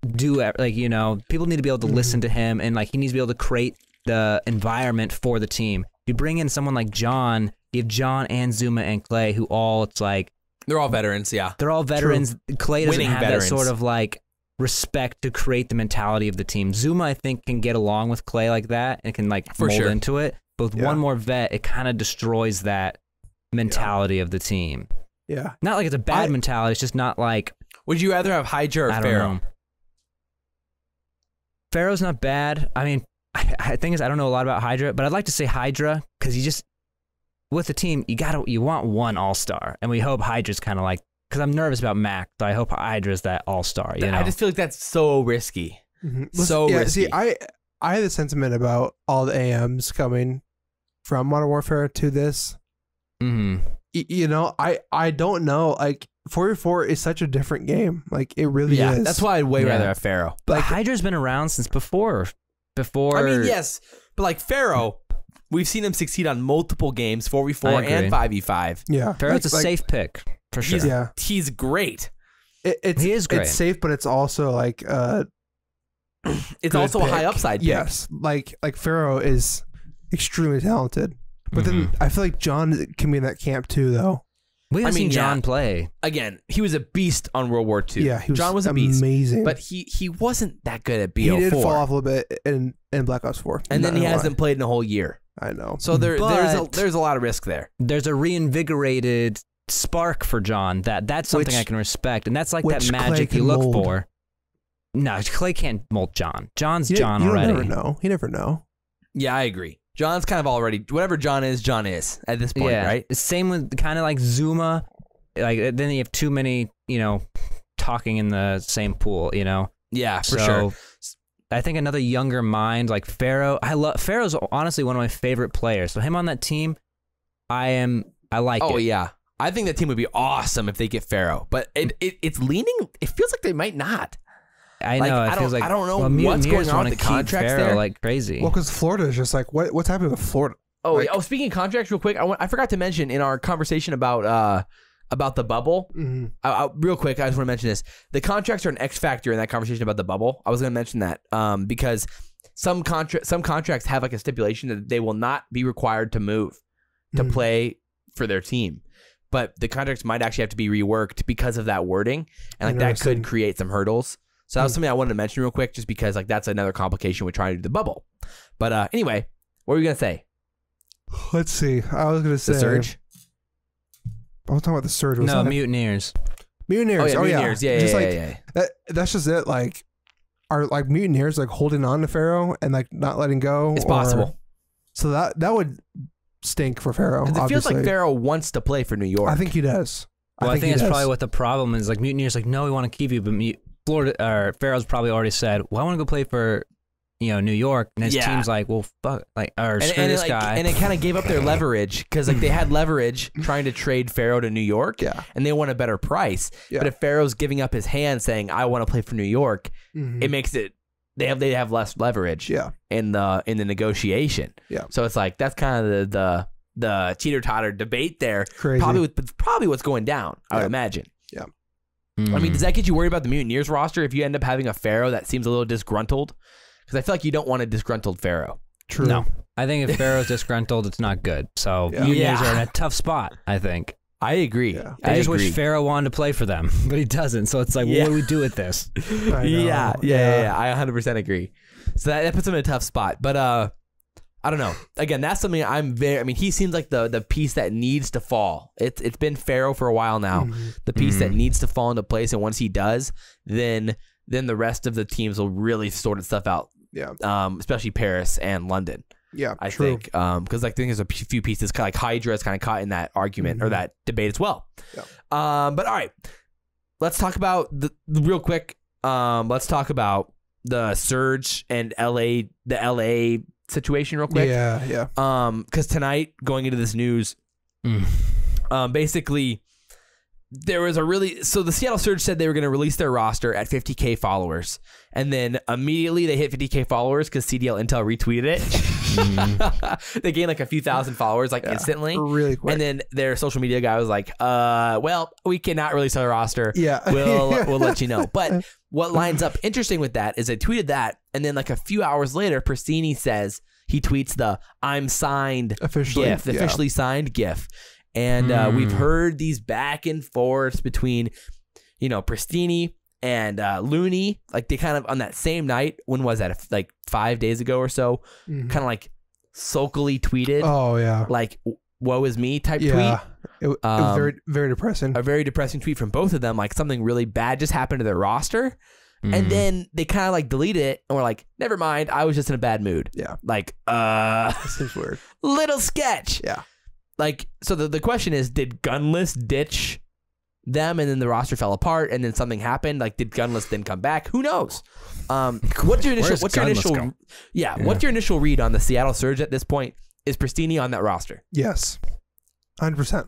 do like you know people need to be able to mm-hmm. listen to him, and like he needs to be able to create the environment for the team. You bring in someone like John. You have John and Zuma and Clay, who all it's like. They're all veterans, yeah. They're all veterans. True. Clay doesn't Winning have veterans. that sort of like respect to create the mentality of the team. Zuma, I think, can get along with Clay like that and can like For mold sure. into it. But with yeah. one more vet, it kind of destroys that mentality yeah. of the team. Yeah. Not like it's a bad I, mentality. It's just not like. Would you rather have Hydra or I Pharaoh? Don't know. Pharaoh's not bad. I mean, I, I think is I don't know a lot about Hydra, but I'd like to say Hydra because he just. With the team, you gotta you want one all star, and we hope Hydra's kind of like because I'm nervous about Mac, so I hope Hydra's that all star. You know? I just feel like that's so risky, mm-hmm. so yeah, risky. See, I I had a sentiment about all the A Ms coming from Modern Warfare to this. Mm-hmm. y you know, I I don't know. Like four v four is such a different game. Like it really yeah, is. That's why I'd way yeah. rather have Pharaoh. But like, Hydra's been around since before. Before I mean, yes, but like Pharaoh. We've seen him succeed on multiple games, four v four and five v five. Yeah. Pharaoh's like, a like, safe pick, for sure. He's, yeah. he's great. It, it's, he is great. It's safe, but it's also like... Uh, it's also pick. a high upside pick. Yes. Like, like Pharaoh is extremely talented. But mm-hmm. then I feel like John can be in that camp too, though. We haven't I mean, seen John yeah. play. Again, he was a beast on World War Two. Yeah, he was John was a beast, amazing. But he, he wasn't that good at B O four. He did fall off a little bit in, in Black Ops four. And then he hasn't played in a whole year. I know. So there, there's a, there's a lot of risk there. There's a reinvigorated spark for John. That that's something which, I can respect, and that's like that magic you look mold. for. No, Clay can't mold John. John's you, John you already. You never know. You never know. Yeah, I agree. John's kind of already whatever John is. John is at this point, yeah. right? Same with kind of like Zuma. Like then you have too many, you know, talking in the same pool. You know. Yeah, for so, sure. I think another younger mind like Pharaoh. I love Pharaoh's honestly one of my favorite players. So him on that team, I am I like oh, it. Oh yeah. I think that team would be awesome if they get Pharaoh. But it, it it's leaning it feels like they might not. I like, know. It I, feels don't, like, I don't know well, what's going on with the contracts Pharaoh there like crazy. Well, cuz Florida is just like what what's happening with Florida? Oh, like, oh speaking of contracts real quick, I want, I forgot to mention in our conversation about uh about the bubble, mm-hmm. I, I, real quick, I just want to mention this. The contracts are an X factor in that conversation about the bubble. I was going to mention that um, because some contra some contracts have like a stipulation that they will not be required to move to mm-hmm. play for their team, but the contracts might actually have to be reworked because of that wording, and like that could create some hurdles. So that was mm-hmm. something I wanted to mention real quick, just because like that's another complication with trying to do the bubble. But uh, anyway, what were you going to say? Let's see. I was going to say the surge. I was talking about the surge. Was no, Mutineers. Mutineers. Oh yeah, oh, Mutineers. Yeah, yeah, yeah, just, yeah, like, yeah, yeah. That, that's just it. Like, are like Mutineers like holding on to Pharaoh and like not letting go? It's or, possible. So that that would stink for Pharaoh. It obviously. feels like Pharaoh wants to play for New York. I think he does. Well, I think, I think that's does. probably what the problem is. Like Mutineers, like no, we want to keep you, but Florida or Pharaoh's probably already said, well, I want to go play for. You know, New York, and his yeah. team's like, well, fuck, like, or and, screw and this like, guy. And it kind of gave up their leverage because, like, they had leverage trying to trade Pharaoh to New York, yeah. and they want a better price. Yeah. But if Pharaoh's giving up his hand saying, I want to play for New York, mm-hmm. it makes it, they have they have less leverage yeah. in the in the negotiation. Yeah. So it's like, that's kind of the, the, the teeter-totter debate there. Crazy. Probably, with, probably what's going down, yeah. I would imagine. Yeah. Mm-hmm. I mean, does that get you worried about the Mutineers roster if you end up having a Pharaoh that seems a little disgruntled? Because I feel like you don't want a disgruntled Pharaoh. True. No. I think if Pharaoh's disgruntled, it's not good. So yeah. Mutineers yeah. are in a tough spot, I think. I agree. Yeah. I, I just agree. wish Pharaoh wanted to play for them, but he doesn't. So it's like, yeah. what do we do with this? yeah, yeah, yeah, yeah. I one hundred percent agree. So that, that puts him in a tough spot. But uh, I don't know. Again, that's something I'm very... I mean, he seems like the the piece that needs to fall. It's It's been Pharaoh for a while now. Mm-hmm. The piece mm-hmm. that needs to fall into place. And once he does, then then the rest of the teams will really sort of stuff out. Yeah. Um, especially Paris and London. Yeah, I true. think um because like I think there's a few pieces kind of like Hydra is kind of caught in that argument mm-hmm. or that debate as well. Yeah. Um, but all right, let's talk about the, the real quick. Um, let's talk about the Surge and L A the L A situation real quick. Yeah, yeah. Um, because tonight going into this news, mm. um, basically. There was a really so the Seattle Surge said they were going to release their roster at fifty K followers, and then immediately they hit fifty K followers because C D L Intel retweeted it. Mm. They gained like a few thousand followers like yeah, instantly, really quick. And then their social media guy was like, "Uh, well, we cannot release our roster. Yeah, we'll yeah. we'll let you know." But what lines up interesting with that is they tweeted that, and then like a few hours later, Prestinni says he tweets the "I'm signed" officially gif, the yeah. officially signed gif. And uh, mm. we've heard these back and forths between, you know, Prestinni and uh, Looney. Like they kind of on that same night. When was that? Like five days ago or so. Mm-hmm. Kind of like sulkily tweeted. Oh yeah. Like woe is me type yeah. tweet. It, it um, was very very depressing. A very depressing tweet from both of them. Like something really bad just happened to their roster. Mm-hmm. And then they kind of like deleted it and were like, never mind. I was just in a bad mood. Yeah. Like uh, this is weird. Little sketch. Yeah. Like, so the, the question is, did Gunless ditch them and then the roster fell apart and then something happened? Like, did Gunless then come back? Who knows? Um, what's your initial, what's your initial, yeah, yeah, what's your initial read on the Seattle Surge at this point? Is Prestinni on that roster? Yes. one hundred percent.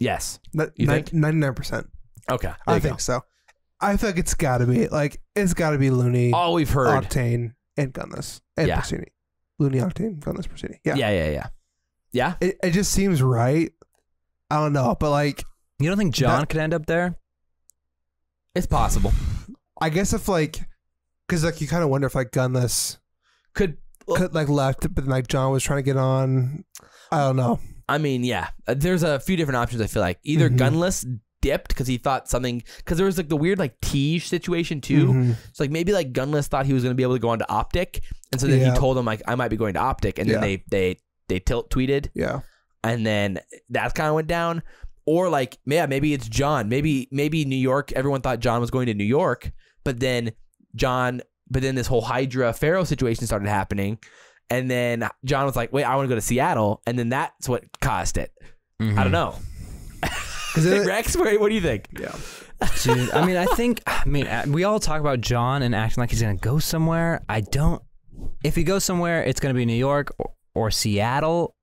Yes. That, you think? ninety-nine percent. Okay. I think go. so. I feel like it's got to be, like, it's got to be Looney, all we've heard, Octane, and Gunless, and yeah. Prestinni. Looney, Octane, Gunless, Prestinni. Yeah. Yeah, yeah, yeah. Yeah, it, it just seems right. I don't know, but like, you don't think John that, could end up there? It's possible. I guess if like, because like you kind of wonder if like Gunless could could like left, but like John was trying to get on. I don't know. I mean, yeah, there's a few different options. I feel like either mm-hmm. Gunless dipped because he thought something, because there was like the weird like Tiege situation too. Mm-hmm. So like maybe like Gunless thought he was going to be able to go on to Optic, and so then yeah. he told him like I might be going to Optic, and then yeah. they they. They tilt tweeted, yeah, and then that kind of went down. Or like, yeah, maybe it's John. Maybe maybe New York. Everyone thought John was going to New York, but then John, but then this whole Hydra Pharaoh situation started happening, and then John was like, "Wait, I want to go to Seattle," and then that's what caused it. Mm-hmm. I don't know. Rex, what do you think? Yeah. Dude, I mean, I think. I mean, we all talk about John and acting like he's gonna go somewhere. I don't. If he goes somewhere, it's gonna be New York. Or, Or Seattle,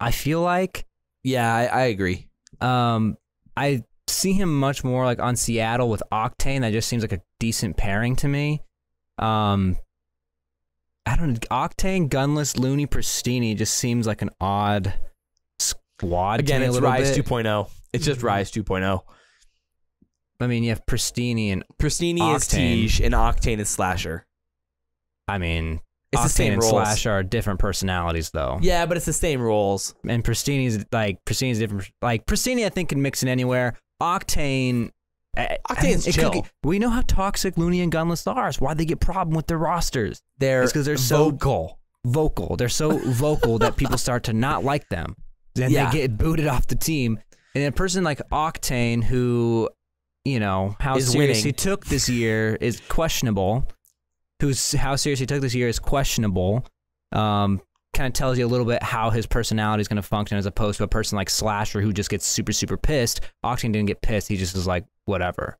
I feel like. Yeah, I, I agree. Um, I see him much more like on Seattle with Octane. That just seems like a decent pairing to me. Um, I don't know. Octane, Gunless, Looney, Prestinni just seems like an odd squad. Again, it's Rise two point oh. It's just Rise two point oh. I mean, you have Prestinni and Prestinni Octane. Is Tiege and Octane is Slasher. I mean... It's Octane the same and roles. Slash are different personalities, though. Yeah, but it's the same roles. And Prestinni's like Prestinni's different. Like Prestinni, I think, can mix in anywhere. Octane, Octane's chill. Could, we know how toxic Looney and Gunless are. It's why they get problem with their rosters. They're it's because they're so vocal. Vocal. They're so vocal that people start to not like them. Then yeah. they get booted off the team. And a person like Octane, who, you know, how is serious winning. he took this year is questionable. Who's how serious he took this year is questionable. Um, kind of tells you a little bit how his personality is going to function as opposed to a person like Slasher who just gets super, super pissed. Octane didn't get pissed. He just was like, whatever.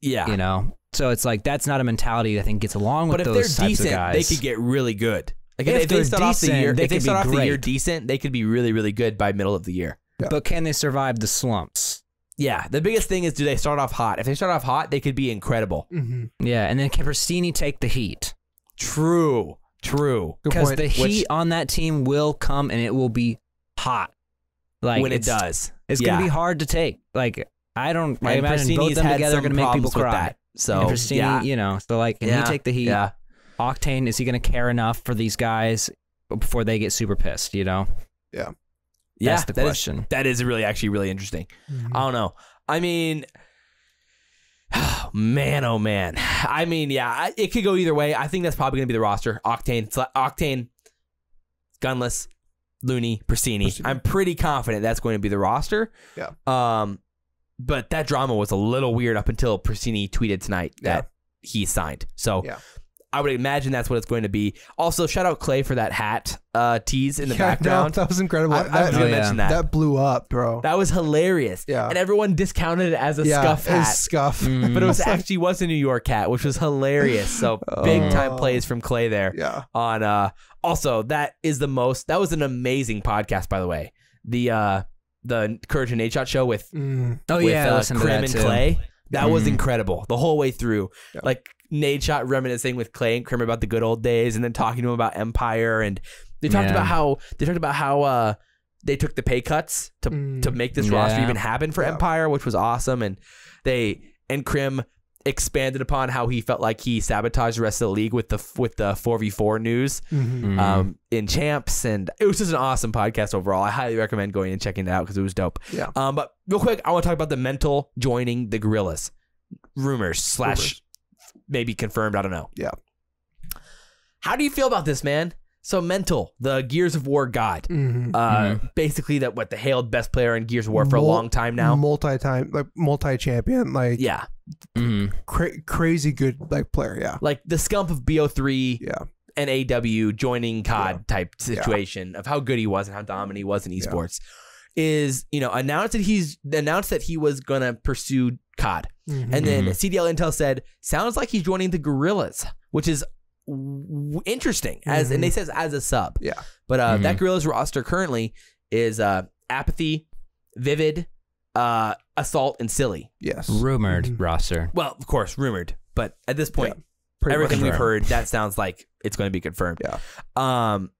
Yeah. You know? So it's like, that's not a mentality I think gets along with those types of guys. But if they're decent, they could get really good. Like If, if they start off the year, they if they start off the year decent, they could be really, really good by middle of the year. Yeah. But can they survive the slumps? Yeah, the biggest thing is do they start off hot? If they start off hot, they could be incredible. Mm-hmm. Yeah, and then can Prestinni take the heat? True, true. Because the heat Which, on that team will come and it will be hot. Like when it does, it's yeah. gonna be hard to take. Like I don't. I imagine both them together are gonna make people cry. That, so and Prestinni, yeah. you know, so like can yeah, he take the heat? Yeah. Octane, is he gonna care enough for these guys before they get super pissed? You know. Yeah. Yeah, that's the that question. Is, that is really actually really interesting. Mm-hmm. I don't know. I mean, oh man, oh man. I mean, yeah, it could go either way. I think that's probably gonna be the roster: Octane, Octane, Gunless, Looney, Prestinni. Prestinni. I'm pretty confident that's going to be the roster. Yeah. Um, but that drama was a little weird up until Prestinni tweeted tonight that yeah. he signed. So, yeah. I would imagine that's what it's going to be. Also, shout out Clay for that hat uh, tease in the yeah, background. No, that was incredible. I, I that, was going to oh, mention yeah. that. That blew up, bro. That was hilarious. Yeah. And everyone discounted it as a yeah, scuff hat. It was scuff. Mm. But it was actually was a New York hat, which was hilarious. So oh. big time plays from Clay there. Yeah. On uh, also, that is the most. That was an amazing podcast, by the way. The uh, the Courage and Nate Shot show with mm. oh with, yeah, uh, Krim and too. Clay. That mm. was incredible the whole way through. Yep. Like Nade Shot reminiscing with Clay and Krim about the good old days, and then talking to him about Empire, and they talked yeah. about how they talked about how uh, they took the pay cuts to mm. to make this yeah. roster even happen for yeah. Empire, which was awesome. And they and Krim expanded upon how he felt like he sabotaged the rest of the league with the with the four v four news mm-hmm. um, in Champs, and it was just an awesome podcast overall. I highly recommend going and checking it out because it was dope. Yeah. Um, but real quick, I want to talk about the mental joining the Guerrillas. Rumors slash Rumors. maybe confirmed. I don't know. Yeah. How do you feel about this, man? So mental, the Gears of War god, mm-hmm. uh, mm-hmm. basically that what the hailed best player in Gears of War for Mul a long time now, multi-time like multi-champion, like yeah, mm-hmm. cra crazy good like player, yeah, like the Scump of B O three, yeah, and A W joining C O D yeah. type situation yeah. of how good he was and how dominant he was in esports, yeah. is you know announced that he's announced that he was gonna pursue C O D, mm-hmm. and then C D L Intel said sounds like he's joining the Guerrillas, which is interesting as mm-hmm. and they says as a sub yeah but uh mm-hmm. that Guerrillas roster currently is uh Apathy, Vivid, uh Assault, and Silly. Yes, rumored mm-hmm. roster. Well, of course rumored, but at this point yeah, everything we've heard that sounds like it's going to be confirmed. Yeah. Um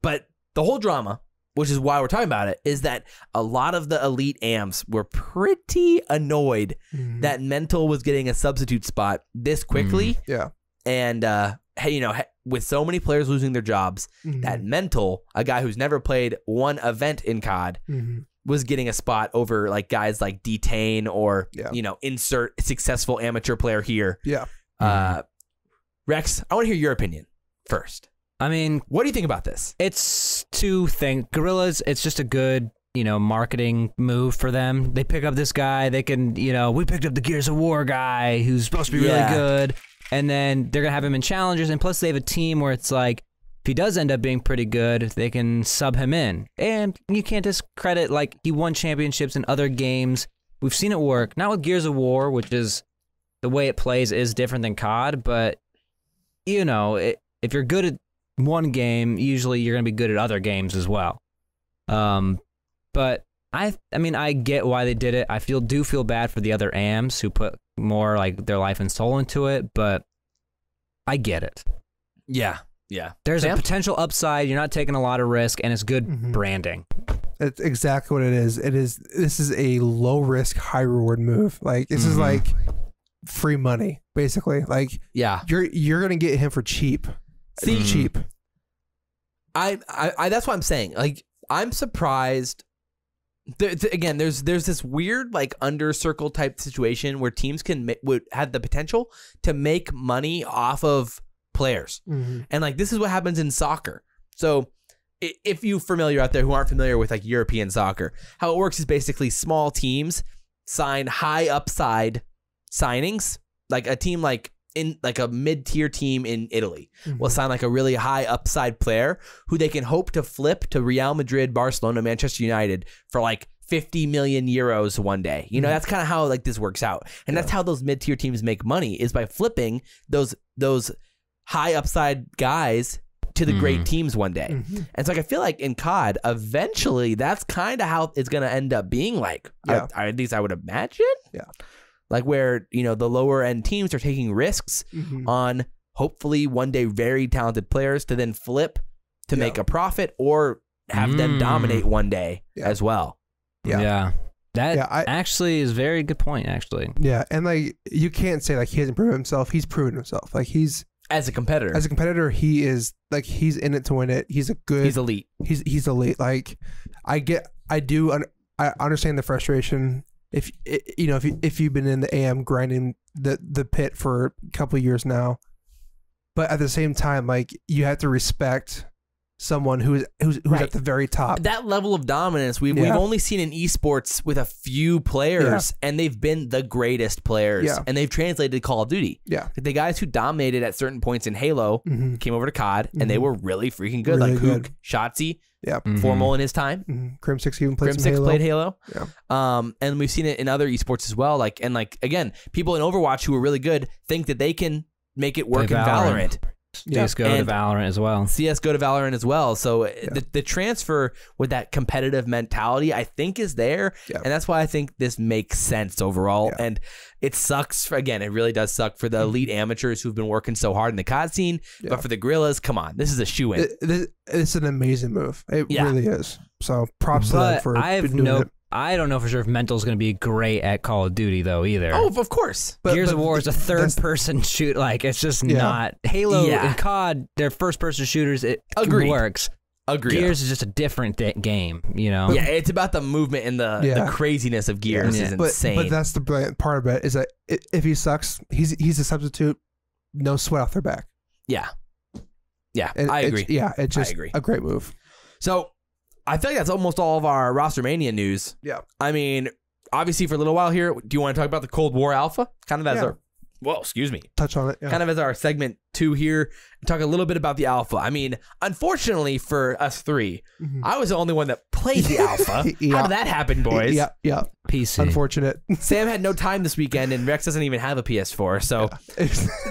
but the whole drama, which is why we're talking about it, is that a lot of the elite A Ms were pretty annoyed mm-hmm. that Mental was getting a substitute spot this quickly. Mm-hmm. Yeah. And, uh, hey, you know, with so many players losing their jobs, mm-hmm. that Mental, a guy who's never played one event in C O D, mm-hmm. was getting a spot over like guys like Detain or, yeah. you know, insert successful amateur player here. Yeah. Uh, Rex, I want to hear your opinion first. I mean, what do you think about this? It's two things. Guerrillas, it's just a good, you know, marketing move for them. They pick up this guy. They can, you know, we picked up the Gears of War guy who's supposed to be yeah. really good. And then they're going to have him in challenges, and plus they have a team where it's like, if he does end up being pretty good, they can sub him in. And you can't discredit, like, he won championships in other games. We've seen it work. Not with Gears of War, which is, the way it plays is different than C O D, but, you know, it, if you're good at one game, usually you're going to be good at other games as well. Um, but, I I mean, I get why they did it. I feel do feel bad for the other A Ms who put more like their life and soul into it, but I get it. Yeah, yeah. There's Sam? a potential upside. You're not taking a lot of risk, and it's good mm-hmm. branding. That's exactly what it is. It is. This is a low risk, high reward move. Like this mm-hmm. is like free money, basically. Like yeah, you're you're gonna get him for cheap. See, cheap. I, I I that's what I'm saying. Like I'm surprised. Th th again, there's there's this weird like under circle type situation where teams can would have the potential to make money off of players, mm-hmm. and like this is what happens in soccer. So if you familiar out there who aren't familiar with like European soccer, how it works is basically small teams sign high upside signings. Like a team like in like a mid tier team in Italy mm-hmm. will sign like a really high upside player who they can hope to flip to Real Madrid, Barcelona, Manchester United for like fifty million euros one day. You know, mm-hmm. that's kind of how like this works out. And yeah. that's how those mid tier teams make money, is by flipping those, those high upside guys to the mm-hmm. great teams one day. Mm-hmm. And so like, I feel like in C O D, eventually that's kind of how it's going to end up being like, yeah. I, I, at least I would imagine. Yeah. Like where, you know, the lower end teams are taking risks mm-hmm. on hopefully one day very talented players to then flip to yeah. make a profit or have mm. them dominate one day yeah. as well. Yeah. Yeah. That yeah, I, actually is a very good point, actually. Yeah. And like you can't say like he hasn't proven himself. He's proven himself. Like he's as a competitor. As a competitor, he is like he's in it to win it. He's a good He's elite. He's he's elite. Like I get I do un, I understand the frustration. If you know if you, if you've been in the A M grinding the the pit for a couple of years now, but at the same time, like you have to respect someone who's who's, who's right. at the very top. That level of dominance we've, yeah. we've only seen in esports with a few players, yeah. and they've been the greatest players, yeah. and they've translated to Call of Duty. Yeah, the guys who dominated at certain points in Halo mm-hmm. came over to C O D, mm-hmm. and they were really freaking good, really like Hook, Shotzi, yeah, mm-hmm. Formal in his time. Mm-hmm. Crim six even played Crim six Halo. Played Halo. Yeah. Um, and we've seen it in other esports as well. Like and like again, people in Overwatch who are really good think that they can make it work Play in Valorant. Valorant. Yeah. C S G O and to Valorant as well. C S G O to Valorant as well. So yeah. the, the transfer with that competitive mentality, I think, is there. Yeah. And that's why I think this makes sense overall. Yeah. And it sucks. For, again, it really does suck for the elite amateurs who've been working so hard in the C O D scene. Yeah. But for the Guerrillas, come on. This is a shoe-in. It, it, it's an amazing move. It yeah. really is. So props but to them for I have doing no it. I don't know for sure if Mental's going to be great at Call of Duty, though, either. Oh, of course. But, Gears but, of War is a third-person shoot. Like, it's just yeah. not... Halo yeah. and C O D, they're first-person shooters. It Agreed. works. Agreed. Gears is just a different game, you know? But, yeah, it's about the movement and the, yeah. the craziness of Gears yeah. is insane. But, but that's the brilliant part about it, is that if he sucks, he's, he's a substitute, no sweat off their back. Yeah. Yeah, and I agree. It's, yeah, it's just I agree. a great move. So... I feel like that's almost all of our Rostermania news. Yeah. I mean, obviously for a little while here, do you want to talk about the Cold War Alpha? Kind of as yeah. our, well, excuse me. Touch on it. Yeah. Kind of as our segment two here, and talk a little bit about the Alpha. I mean, unfortunately for us three, mm-hmm. I was the only one that played the Alpha. yeah. How did that happen, boys? Yeah, yeah. P C. Unfortunate. Sam had no time this weekend, and Rex doesn't even have a P S four, so.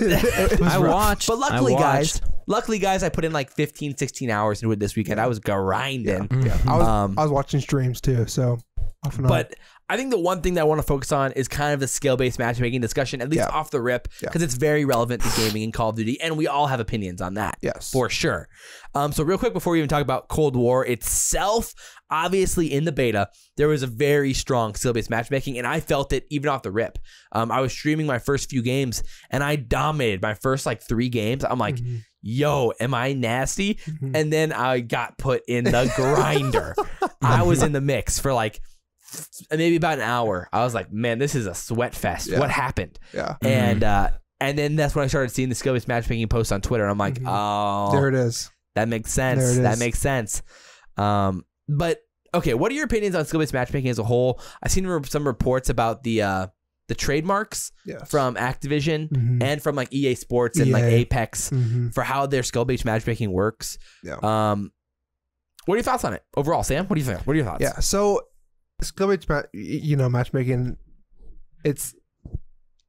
Yeah. I rough. watched. But luckily, watched. guys. Luckily, guys, I put in like fifteen, sixteen hours into it this weekend. I was grinding. Yeah. Yeah. I, was, um, I was watching streams too, so off and on. But I think the one thing that I want to focus on is kind of the skill-based matchmaking discussion, at least yeah. off the rip, because yeah. it's very relevant to gaming and Call of Duty, and we all have opinions on that, yes, for sure. Um, so real quick, before we even talk about Cold War itself, obviously in the beta, there was a very strong skill-based matchmaking, and I felt it even off the rip. Um, I was streaming my first few games, and I dominated my first like three games. I'm like... Mm-hmm. Yo, am I nasty? Mm-hmm. And then I got put in the grinder. I was in the mix for like maybe about an hour. I was like, man, this is a sweat fest. Yeah. What happened? Yeah. And uh, and then that's when I started seeing the skill-based matchmaking posts on Twitter. And I'm like, mm-hmm. oh. There it is. That makes sense. There it is. That makes sense. Um, but, okay, what are your opinions on skill-based matchmaking as a whole? I've seen re some reports about the... Uh, the trademarks yes. from Activision mm-hmm. and from like E A Sports and E A. like Apex mm-hmm. for how their skill-based matchmaking works. Yeah. Um, what are your thoughts on it overall, Sam? What do you think? What are your thoughts? Yeah. So skill-based, you know, matchmaking, it's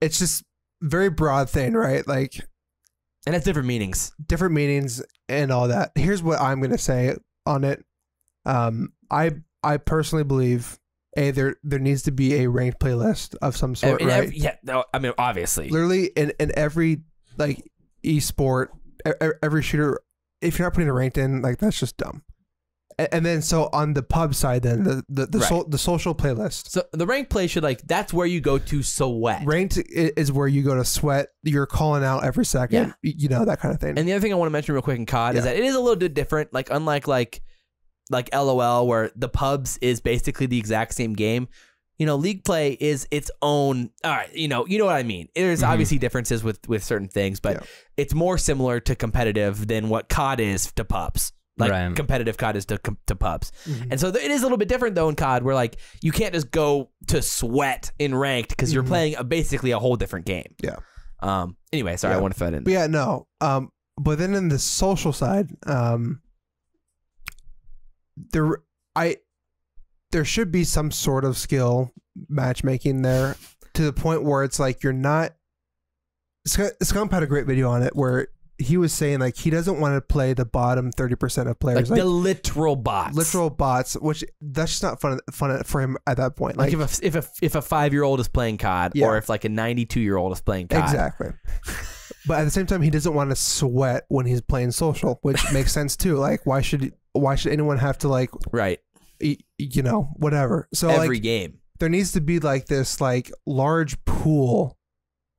it's just very broad thing, right? Like, and it's different meanings, different meanings, and all that. Here's what I'm gonna say on it. Um, I I personally believe. A, there there needs to be a ranked playlist of some sort, in right? Every, yeah, no, I mean, obviously. Literally, in, in every, like, e-sport, every shooter, if you're not putting a ranked in, like, that's just dumb. And, and then, so, on the pub side, then, the the, the, right. so, the social playlist. So, the ranked play should, like, that's where you go to sweat. Ranked is where you go to sweat. You're calling out every second, yeah. you know, that kind of thing. And the other thing I want to mention real quick in C O D yeah. is that it is a little bit different, like, unlike, like, like L O L, where the pubs is basically the exact same game. You know, league play is its own. All right, you know, you know what I mean. There's mm-hmm. obviously differences with with certain things, but yeah. it's more similar to competitive than what C O D is to pubs. Like right. competitive C O D is to to pubs, mm-hmm. and so it is a little bit different though in C O D, where like you can't just go to sweat in ranked because mm-hmm. you're playing a, basically a whole different game. Yeah. Um. Anyway, sorry, yeah. I want to fit in. But yeah, no. Um. But then in the social side, um. There, I, there should be some sort of skill matchmaking there, to the point where it's like you're not. Scump had a great video on it where he was saying like he doesn't want to play the bottom thirty percent of players, like, like the literal bots, literal bots, which that's just not fun fun for him at that point. Like, like if a if a if a five year old is playing C O D, yeah. or if like a ninety two year old is playing C O D, exactly. But at the same time, he doesn't want to sweat when he's playing social, which makes sense too. Like, why should why should anyone have to like right, e you know, whatever. So every like, game there needs to be like this like large pool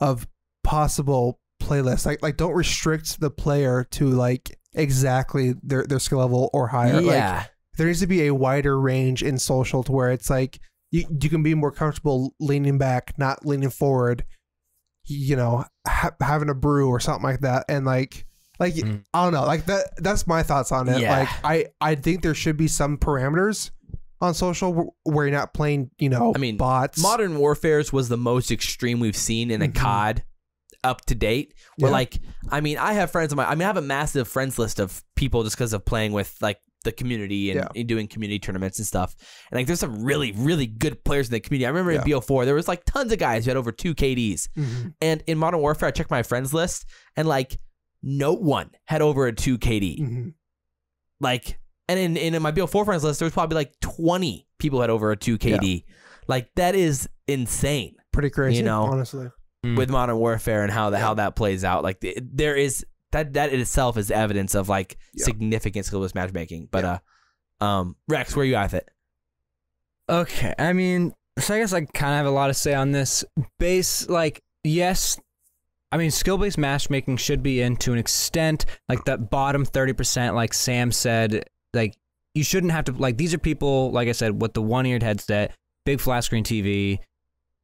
of possible playlists. Like like don't restrict the player to like exactly their their skill level or higher. Yeah, like, there needs to be a wider range in social to where it's like you you can be more comfortable leaning back, not leaning forward. You know, ha having a brew or something like that, and like Like, mm. I don't know. Like that. That's my thoughts on it. Yeah. Like, I, I think there should be some parameters on social where you're not playing, you know, I mean, bots. Modern Warfare's was the most extreme we've seen in a mm-hmm. C O D up to date. Where yeah. like, I mean, I have friends on my, I mean, I have a massive friends list of people just because of playing with like the community and, yeah. and doing community tournaments and stuff. And like, there's some really, really good players in the community. I remember yeah. in B O four, there was like tons of guys who had over two K Ds. Mm-hmm. And in Modern Warfare, I checked my friends list and like, no one had over a two K D. Mm-hmm. Like, and in, in, in my B O four friends list, there was probably like twenty people had over a two K D. Yeah. Like, that is insane. Pretty crazy, you know, honestly. With mm. Modern Warfare and how the, yeah. how that plays out. Like, there is, that, that in itself is evidence of like yeah. significant skill-based matchmaking. But, yeah. uh, um, Rex, where are you at with it? Okay. I mean, so I guess I kind of have a lot to say on this. Base, like, yes. I mean, skill-based matchmaking should be in to an extent, like that bottom thirty percent, like Sam said, like you shouldn't have to, like these are people, like I said, with the one-eared headset, big flat screen T V,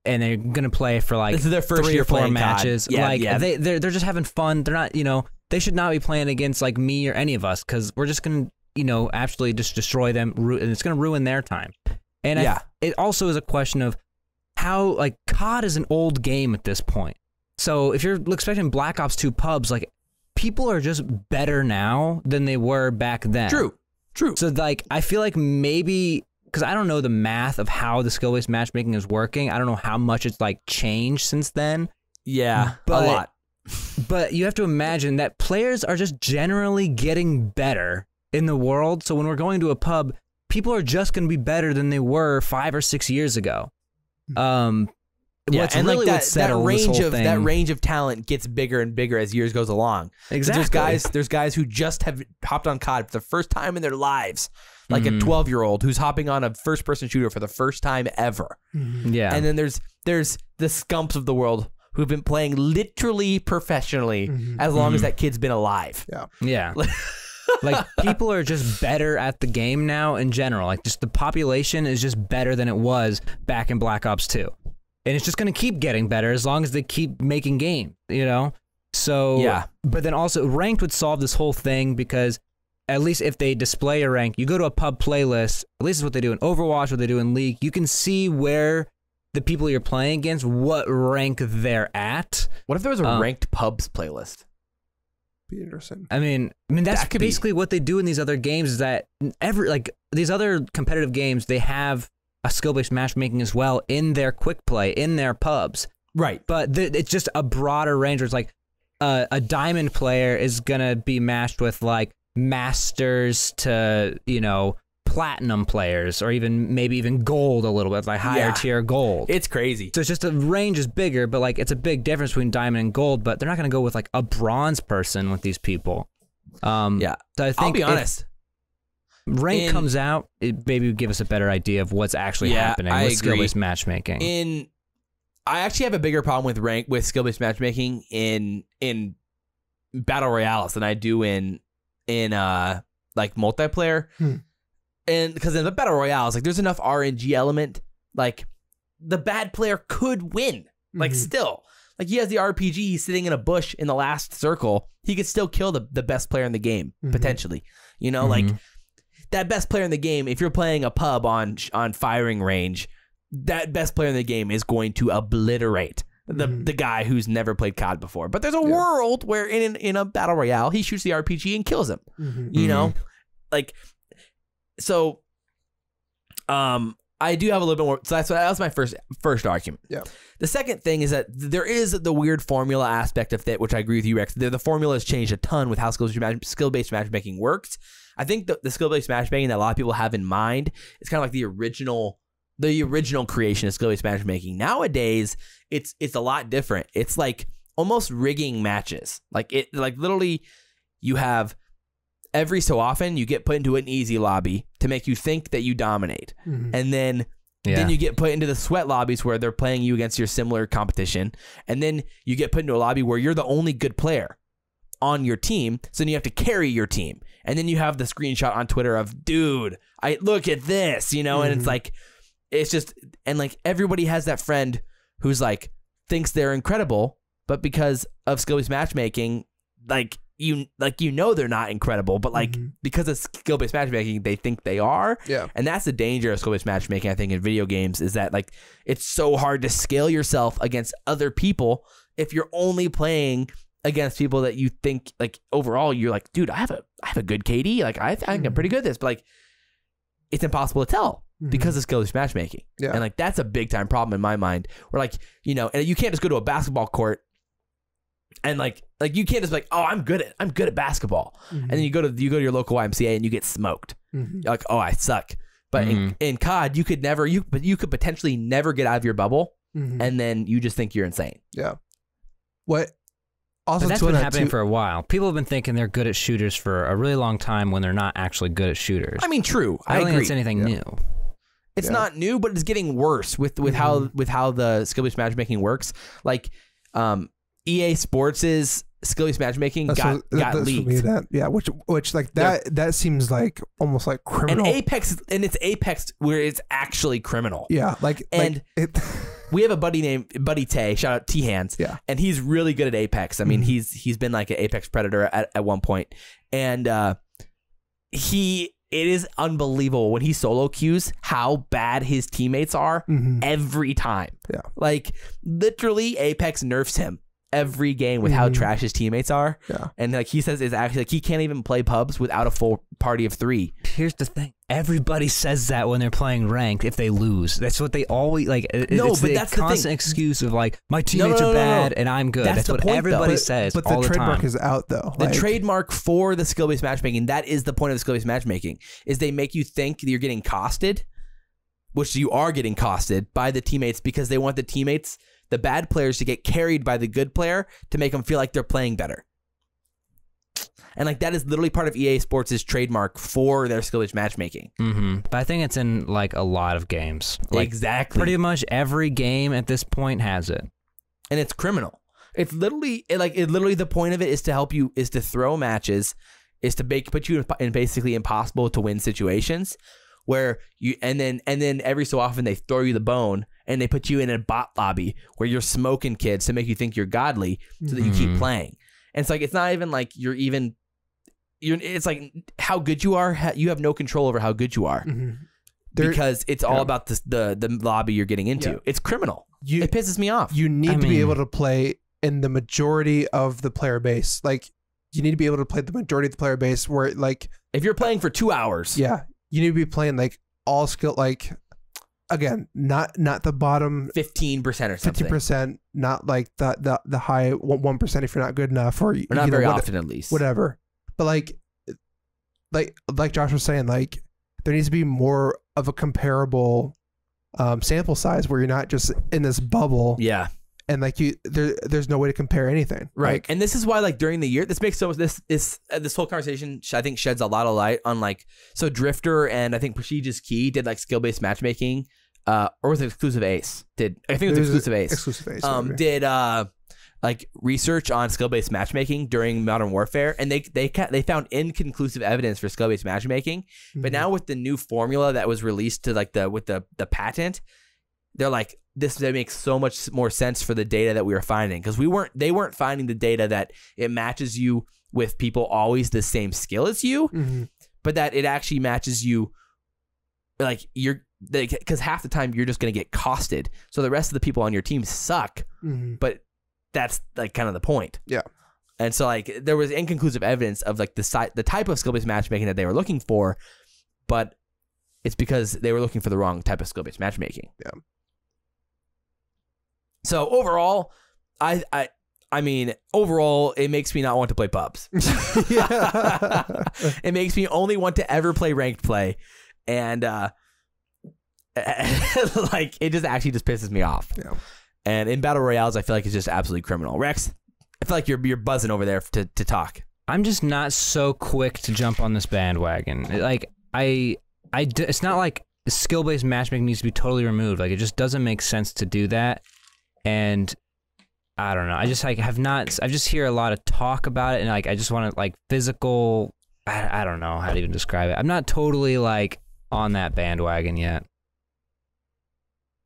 and they're going to play for like this is their first three or four matches. Yeah, like yeah. They, they're, they're just having fun. They're not, you know, they should not be playing against like me or any of us because we're just going to, you know, absolutely just destroy them and it's going to ruin their time. And yeah. I, it also is a question of how, like C O D is an old game at this point. So if you're expecting Black Ops two pubs, like people are just better now than they were back then. True, true. So like I feel like maybe, because I don't know the math of how the skill-based matchmaking is working. I don't know how much it's like changed since then. Yeah, but, a lot. But you have to imagine that players are just generally getting better in the world. So when we're going to a pub, people are just going to be better than they were five or six years ago. Um. Yeah, what's and really like that, that range of thing. that range of talent gets bigger and bigger as years goes along. Exactly, there's guys there's guys who just have hopped on C O D for the first time in their lives, like mm. a twelve year old who's hopping on a first person shooter for the first time ever. Mm. Yeah, and then there's there's the Scumps of the world who've been playing literally professionally mm-hmm. as long mm. as that kid's been alive. Yeah, yeah. Like people are just better at the game now in general. Like just the population is just better than it was back in Black Ops two. And it's just going to keep getting better as long as they keep making game, you know? So, yeah. But then also, ranked would solve this whole thing because at least if they display a rank, you go to a pub playlist, at least it's what they do in Overwatch, what they do in League, you can see where the people you're playing against, what rank they're at. What if there was a um, ranked pubs playlist? Be interesting. I mean, I mean that's that basically be. what they do in these other games is that every, like, these other competitive games, they have a skill-based matchmaking as well in their quick play, in their pubs. Right. But it's just a broader range where it's like uh, a diamond player is going to be matched with like masters to, you know, platinum players or even maybe even gold a little bit, like higher yeah. tier gold. It's crazy. So it's just the range is bigger, but like it's a big difference between diamond and gold, but they're not going to go with like a bronze person with these people. Um, yeah. So I think I'll be honest. If, Rank in, comes out, it maybe would give us a better idea of what's actually yeah, happening with skill-based matchmaking. In, I actually have a bigger problem with rank with skill-based matchmaking in in battle royales than I do in in uh like multiplayer, hmm. and because in the battle royales, like there's enough R N G element, like the bad player could win, like mm-hmm. still, like he has the R P G, he's sitting in a bush in the last circle, he could still kill the the best player in the game mm-hmm. potentially, you know, mm-hmm. like. That best player in the game, if you're playing a pub on on firing range, that best player in the game is going to obliterate the mm. the guy who's never played C O D before. But there's a yeah. world where in in a battle royale, he shoots the R P G and kills him. Mm-hmm. You know, mm-hmm. like so. Um, I do have a little bit more. So that's that was my first first argument. Yeah. The second thing is that there is the weird formula aspect of that, which I agree with you, Rex. The, the formula has changed a ton with how skill skill based matchmaking works. I think the, the skill-based matchmaking that a lot of people have in mind is kind of like the original, the original creation of skill-based matchmaking. Nowadays, it's it's a lot different. It's like almost rigging matches. Like it, like literally, you have every so often you get put into an easy lobby to make you think that you dominate, mm-hmm. and then yeah. then you get put into the sweat lobbies where they're playing you against your similar competition, and then you get put into a lobby where you're the only good player on your team, so then you have to carry your team. And then you have the screenshot on Twitter of, dude, I look at this, you know, mm-hmm. and it's like, it's just, and like everybody has that friend who's like, thinks they're incredible, but because of skill-based matchmaking, like you like you know they're not incredible, but like mm-hmm. because of skill based matchmaking, they think they are. Yeah, and that's the danger of skill based matchmaking, I think, in video games, is that like it's so hard to scale yourself against other people if you're only playing against people that you think like overall you're like, dude, I have a I have a good K D, like I think mm-hmm. I'm pretty good at this, but like it's impossible to tell. Because of skill-based matchmaking. Yeah. And like that's a big time problem in my mind. Where like, you know, and you can't just go to a basketball court and like like you can't just be like, oh, I'm good at I'm good at basketball. Mm-hmm. And then you go to you go to your local Y M C A and you get smoked. Mm-hmm. You're like, oh, I suck. But mm-hmm. in, in C O D you could never you but you could potentially never get out of your bubble mm-hmm. and then you just think you're insane. Yeah. What Also, but that's been happening for a while. People have been thinking they're good at shooters for a really long time when they're not actually good at shooters. I mean, true. I, I don't agree. think it's anything yeah. new. It's yeah. not new, but it's getting worse with with mm-hmm. how with how the skill-based matchmaking works. Like um, E A Sports' skill-based matchmaking that's got what, got that's leaked. Me, that, yeah, which which like that yeah. that seems like almost like criminal. And Apex and it's Apex where it's actually criminal. Yeah, like and like it. We have a buddy named Buddy Tay, shout out T Hands, yeah, and he's really good at Apex. I mean, mm-hmm. he's he's been like an Apex Predator at at one point, and uh, he. It is unbelievable when he solo queues how bad his teammates are mm-hmm. every time. Yeah. Like literally Apex nerfs him every game with mm-hmm. how trash his teammates are. Yeah. And like he says is actually like he can't even play pubs without a full party of three. Here's the thing. Everybody says that when they're playing ranked if they lose. That's what they always like it, no, it's but the that's constant the excuse of like my teammates no, no, no, are bad no, no. and I'm good. That's, that's what point, everybody though. says. But, but all the, the trademark time. is out though. The like, trademark for the skill-based matchmaking, that is the point of the skill-based matchmaking, is they make you think that you're getting costed, which you are getting costed by the teammates because they want the teammates the bad players to get carried by the good player to make them feel like they're playing better. And like that is literally part of E A Sports' trademark for their skill-based matchmaking. Mm-hmm. But I think it's in like a lot of games. Like, exactly. Pretty much every game at this point has it. And it's criminal. It's literally it like it literally the point of it is to help you is to throw matches, is to make, put you in basically impossible to win situations where you and then and then every so often they throw you the bone. And they put you in a bot lobby where you're smoking kids to make you think you're godly so that you mm. keep playing. And it's like, it's not even like you're even, you're, it's like how good you are. You have no control over how good you are mm-hmm. there, because it's all yeah. about this, the, the lobby you're getting into. Yeah. It's criminal. You, it pisses me off. You need I to mean, be able to play in the majority of the player base. Like you need to be able to play the majority of the player base where like, if you're playing for two hours, yeah, you need to be playing like all skill, like, Again, not not the bottom fifteen percent or something. Fifty percent, not like the the the high one percent if you're not good enough or, or not very know, what, often at least. Whatever, but like, like like Josh was saying, like there needs to be more of a comparable um, sample size where you're not just in this bubble. Yeah, and like you, there there's no way to compare anything. Right, like, and this is why like during the year, this makes so much this this uh, this whole conversation I think sheds a lot of light on like so Drifter and I think Prestigious Key did like skill based matchmaking. Uh, or was it Exclusive Ace? Did I think it was Exclusive Ace? Exclusive Ace. Um, maybe. Did uh, like research on skill-based matchmaking during Modern Warfare, and they they they found inconclusive evidence for skill-based matchmaking. Mm-hmm. But now with the new formula that was released to like the with the the patent, they're like this. That makes so much more sense for the data that we were finding because we weren't they weren't finding the data that it matches you with people always the same skill as you, mm-hmm. but that it actually matches you like you're. Because half the time you're just going to get costed, so the rest of the people on your team suck. Mm-hmm. But that's like kind of the point. Yeah. And so like there was inconclusive evidence of like the si the type of skill-based matchmaking that they were looking for, but it's because they were looking for the wrong type of skill-based matchmaking. Yeah. So overall, I I. I mean, overall, it makes me not want to play pubs. It makes me only want to ever play ranked play, and. uh like it just actually just pisses me off. Yeah. And in battle royales, I feel like it's just absolutely criminal. Rex, I feel like you're you're buzzing over there to to talk. I'm just not so quick to jump on this bandwagon. Like I I do, it's not like skill based matchmaking needs to be totally removed. Like it just doesn't make sense to do that. And I don't know. I just like have not. I just hear a lot of talk about it, and like I just want to like physical. I, I don't know how to even describe it. I'm not totally like on that bandwagon yet.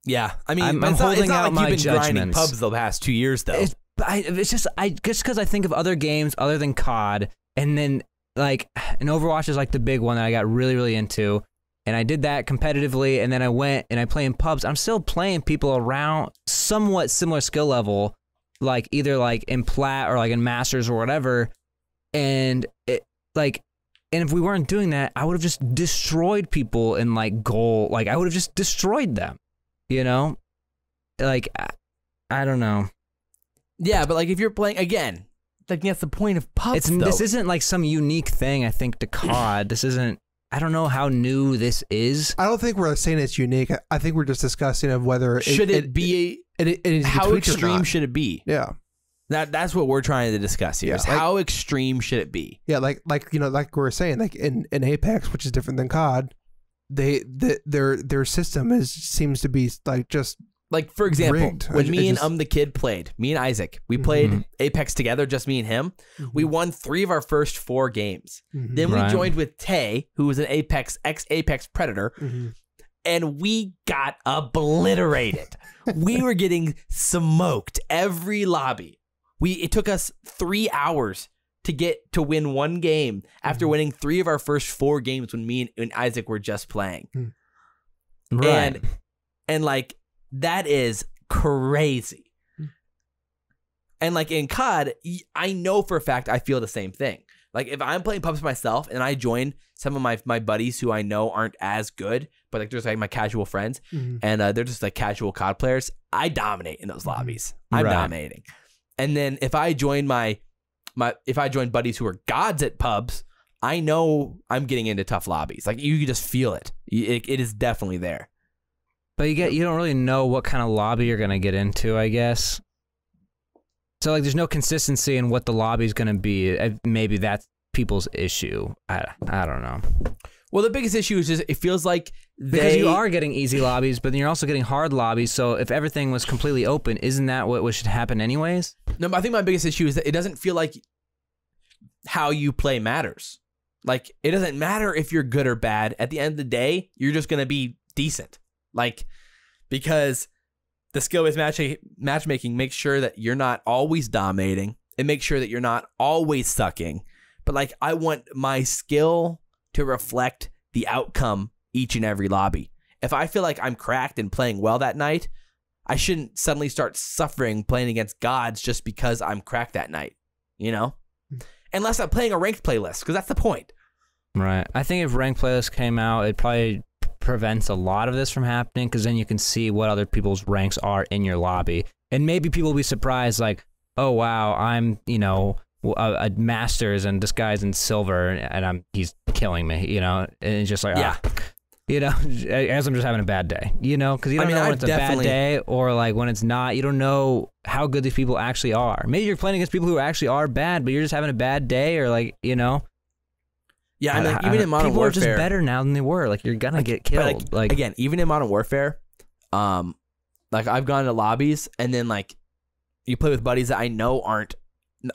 Yeah, I mean, I'm, I'm it's holding not, it's not out like my you've been judgments. Grinding pubs the past two years, though. It's But I, it's just I just because I think of other games other than C O D, and then like and Overwatch is like the big one that I got really really into, and I did that competitively, and then I went and I play in pubs. I'm still playing people around somewhat similar skill level, like either like in plat or like in masters or whatever, and it like. And if we weren't doing that, I would have just destroyed people in like goal. Like I would have just destroyed them, you know? Like, I, I don't know. Yeah, but like if you're playing again, like that's the point of pubs. It's, though. This isn't like some unique thing. I think to C O D, this isn't. I don't know how new this is. I don't think we're saying it's unique. I think we're just discussing of whether should it, it be. It, it, it is how extreme should it be? Yeah. That that's what we're trying to discuss here. Yeah, is like, how extreme should it be? Yeah, like like you know, like we were saying, like in, in Apex, which is different than C O D, they the, their their system is seems to be like just like for example, rigged. when I, me I just, and um the kid played, me and Isaac, we played mm-hmm. Apex together, just me and him. Mm-hmm. We won three of our first four games. Mm-hmm. Then we right. joined with Tay, who was an Apex ex Apex Predator. Mm-hmm. And we got obliterated. We were getting smoked every lobby. We it took us three hours to get to win one game after mm-hmm. winning three of our first four games when me and, and Isaac were just playing. Right. And and like that is crazy. And like in C O D, I know for a fact I feel the same thing. Like if I'm playing pubs myself and I join some of my my buddies who I know aren't as good, but like there's like my casual friends mm-hmm. and uh, they're just like casual C O D players, I dominate in those lobbies. I'm right. dominating. And then if I join my, my if I join buddies who are gods at pubs, I know I'm getting into tough lobbies. Like you, you just feel it. it. It is definitely there. But you get you don't really know what kind of lobby you're gonna get into, I guess. So like, there's no consistency in what the lobby's gonna be. Maybe that's people's issue. I I don't know. Well, the biggest issue is just it feels like they... Because you are getting easy lobbies, but then you're also getting hard lobbies, so if everything was completely open, isn't that what should happen anyways? No, I think my biggest issue is that it doesn't feel like how you play matters. Like, it doesn't matter if you're good or bad. At the end of the day, you're just going to be decent. Like, because the skill-based match matchmaking makes sure that you're not always dominating. It makes sure that you're not always sucking. But, like, I want my skill... to reflect the outcome each and every lobby. If I feel like I'm cracked and playing well that night, I shouldn't suddenly start suffering playing against gods just because I'm cracked that night, you know? Unless I'm playing a ranked playlist, because that's the point. Right. I think if ranked playlists came out, it probably prevents a lot of this from happening, because then you can see what other people's ranks are in your lobby. And maybe people will be surprised, like, oh, wow, I'm, you know... A, a masters and this guy's in silver and I'm he's killing me, you know, and it's just like yeah, oh, you know, I guess I'm just having a bad day, you know, because you don't I mean, know when I've it's a bad day or like when it's not. You don't know how good these people actually are. Maybe you're playing against people who actually are bad, but you're just having a bad day or like you know. Yeah, I mean, like, even in Modern people Warfare, people are just better now than they were. Like you're gonna like, get killed. Like, like again, even in Modern Warfare, um, like I've gone to lobbies and then like you play with buddies that I know aren't.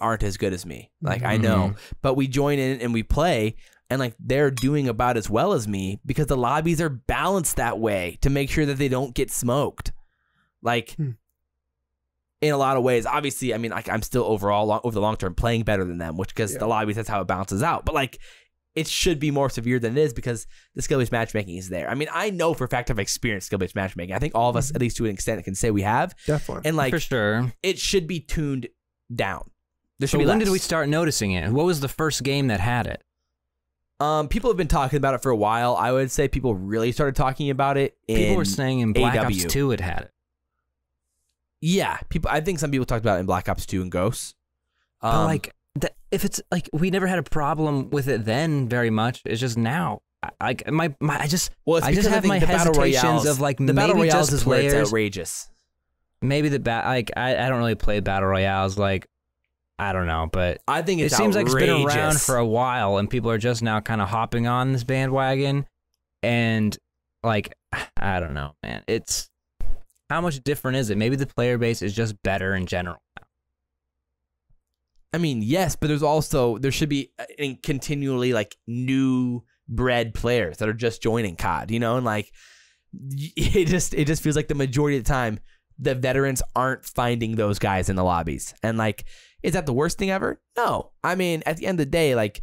aren't as good as me. Like mm-hmm. I know, but we join in and we play and like they're doing about as well as me because the lobbies are balanced that way to make sure that they don't get smoked. Like hmm. in a lot of ways, obviously, I mean, like I'm still overall long, over the long term playing better than them, which because yeah. the lobbies, that's how it balances out. But like it should be more severe than it is because the skill-based matchmaking is there. I mean, I know for a fact I've experienced skill-based matchmaking. I think all of us, mm-hmm. at least to an extent, can say we have. Definitely. And like for sure. It should be tuned down. So when less. did we start noticing it? What was the first game that had it? Um, people have been talking about it for a while. I would say people really started talking about it. In people were saying in Black Ops two it had it. Yeah, people. I think some people talked about it in Black Ops two and Ghosts. Um, but like, the, if it's like we never had a problem with it then very much. It's just now. Like my, my, I just. Well, it's I just have I my hesitations royales, of like the maybe battle royales just is players. Where it's outrageous. Maybe the bat. Like I, I don't really play battle royales. Like. I don't know, but I think it's it seems outrageous. Like it's been around for a while, and people are just now kind of hopping on this bandwagon. And like, I don't know, man. It's how much different is it? Maybe the player base is just better in general. I mean, yes, but there's also there should be continually like new bred players that are just joining C O D, you know, and like it just it just feels like the majority of the time the veterans aren't finding those guys in the lobbies. And like, is that the worst thing ever? No. I mean, at the end of the day, like,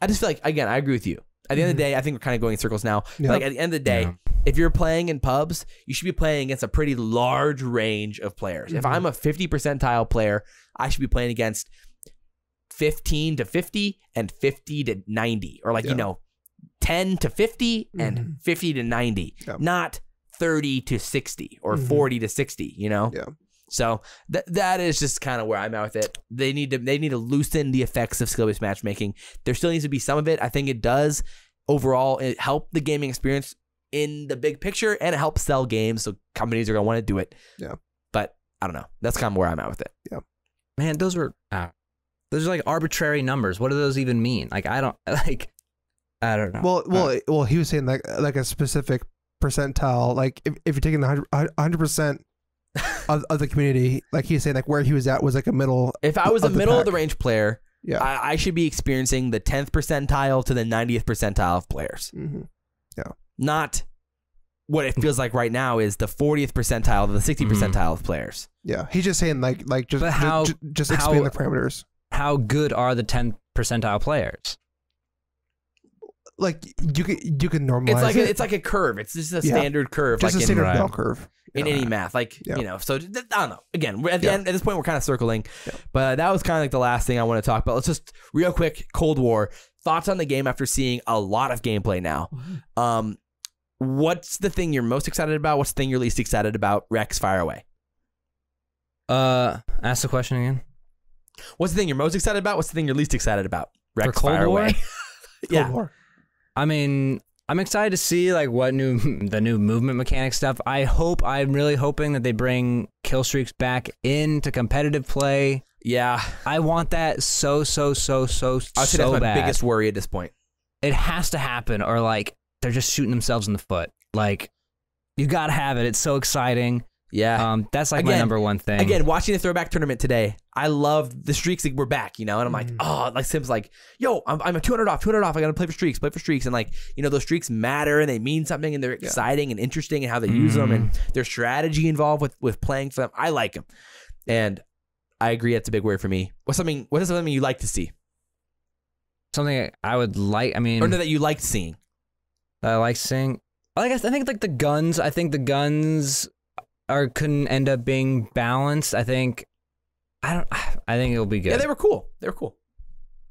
I just feel like, again, I agree with you. At the end of the day, I think we're kind of going in circles now. Yep. But like at the end of the day, yeah. if you're playing in pubs, you should be playing against a pretty large range of players. Mm-hmm. If I'm a fifty percentile player, I should be playing against fifteen to fifty and fifty to ninety, or like, yeah. you know, ten to fifty and mm-hmm. fifty to ninety, yeah. not thirty to sixty or mm-hmm. forty to sixty, you know? Yeah. So that that is just kind of where I'm at with it. They need to they need to loosen the effects of skill-based matchmaking. There still needs to be some of it. I think it does overall it help the gaming experience in the big picture, and it helps sell games. So companies are gonna want to do it. Yeah. But I don't know. That's kind of where I'm at with it. Yeah. Man, those were uh, those are like arbitrary numbers. What do those even mean? Like I don't like I don't know. Well, well, uh, well. He was saying like like a specific percentile. Like if if you're taking the one hundred percent. Of, of the community, like he was saying, like where he was at was like a middle. If I was a middle pack. of the range player, yeah, I, I should be experiencing the tenth percentile to the ninetieth percentile of players. Mm-hmm. Yeah, not what it feels like right now is the fortieth percentile to the sixtieth percentile mm-hmm. of players. Yeah, he's just saying like like just but how just, just expand how, the parameters. How good are the tenth percentile players? Like you can you can normalize. It's like it. a, it's like a curve. It's just a yeah. standard curve. Just like a standard in, bell curve. In yeah. any math, like, yeah. you know, so I don't know. Again, we're at the yeah. end, at this point, we're kind of circling, yeah. but that was kind of like the last thing I want to talk about. Let's just real quick, Cold War thoughts on the game after seeing a lot of gameplay now. Mm-hmm. Um, what's the thing you're most excited about? What's the thing you're least excited about? Rex, fire away. Uh, ask the question again. What's the thing you're most excited about? What's the thing you're least excited about? Rex, For Cold fire War? away. yeah. Cold War. I mean. I'm excited to see like what new the new movement mechanic stuff. I hope I'm really hoping that they bring kill streaks back into competitive play. Yeah, I want that so so so so so bad. I think that's my biggest worry at this point. It has to happen, or like they're just shooting themselves in the foot. Like you gotta have it. It's so exciting. Yeah, um, that's like again, my number one thing. Again, watching the throwback tournament today, I loved the streaks. Like, we're back, you know, and I'm like, mm. oh, like Sim's like, yo, I'm, I'm a two hundred off, two hundred off. I gotta play for streaks, play for streaks, and like, you know, those streaks matter and they mean something, and they're yeah. exciting and interesting, and how they mm. use them, and their strategy involved with with playing for them. I like them, and I agree that's a big word for me. What's something? What is something you like to see? Something I would like. I mean, or no, that you liked seeing. That I like seeing. I guess I think like the guns. I think the guns. Or couldn't end up being balanced. I think, I don't. I think it'll be good. Yeah, they were cool. They were cool.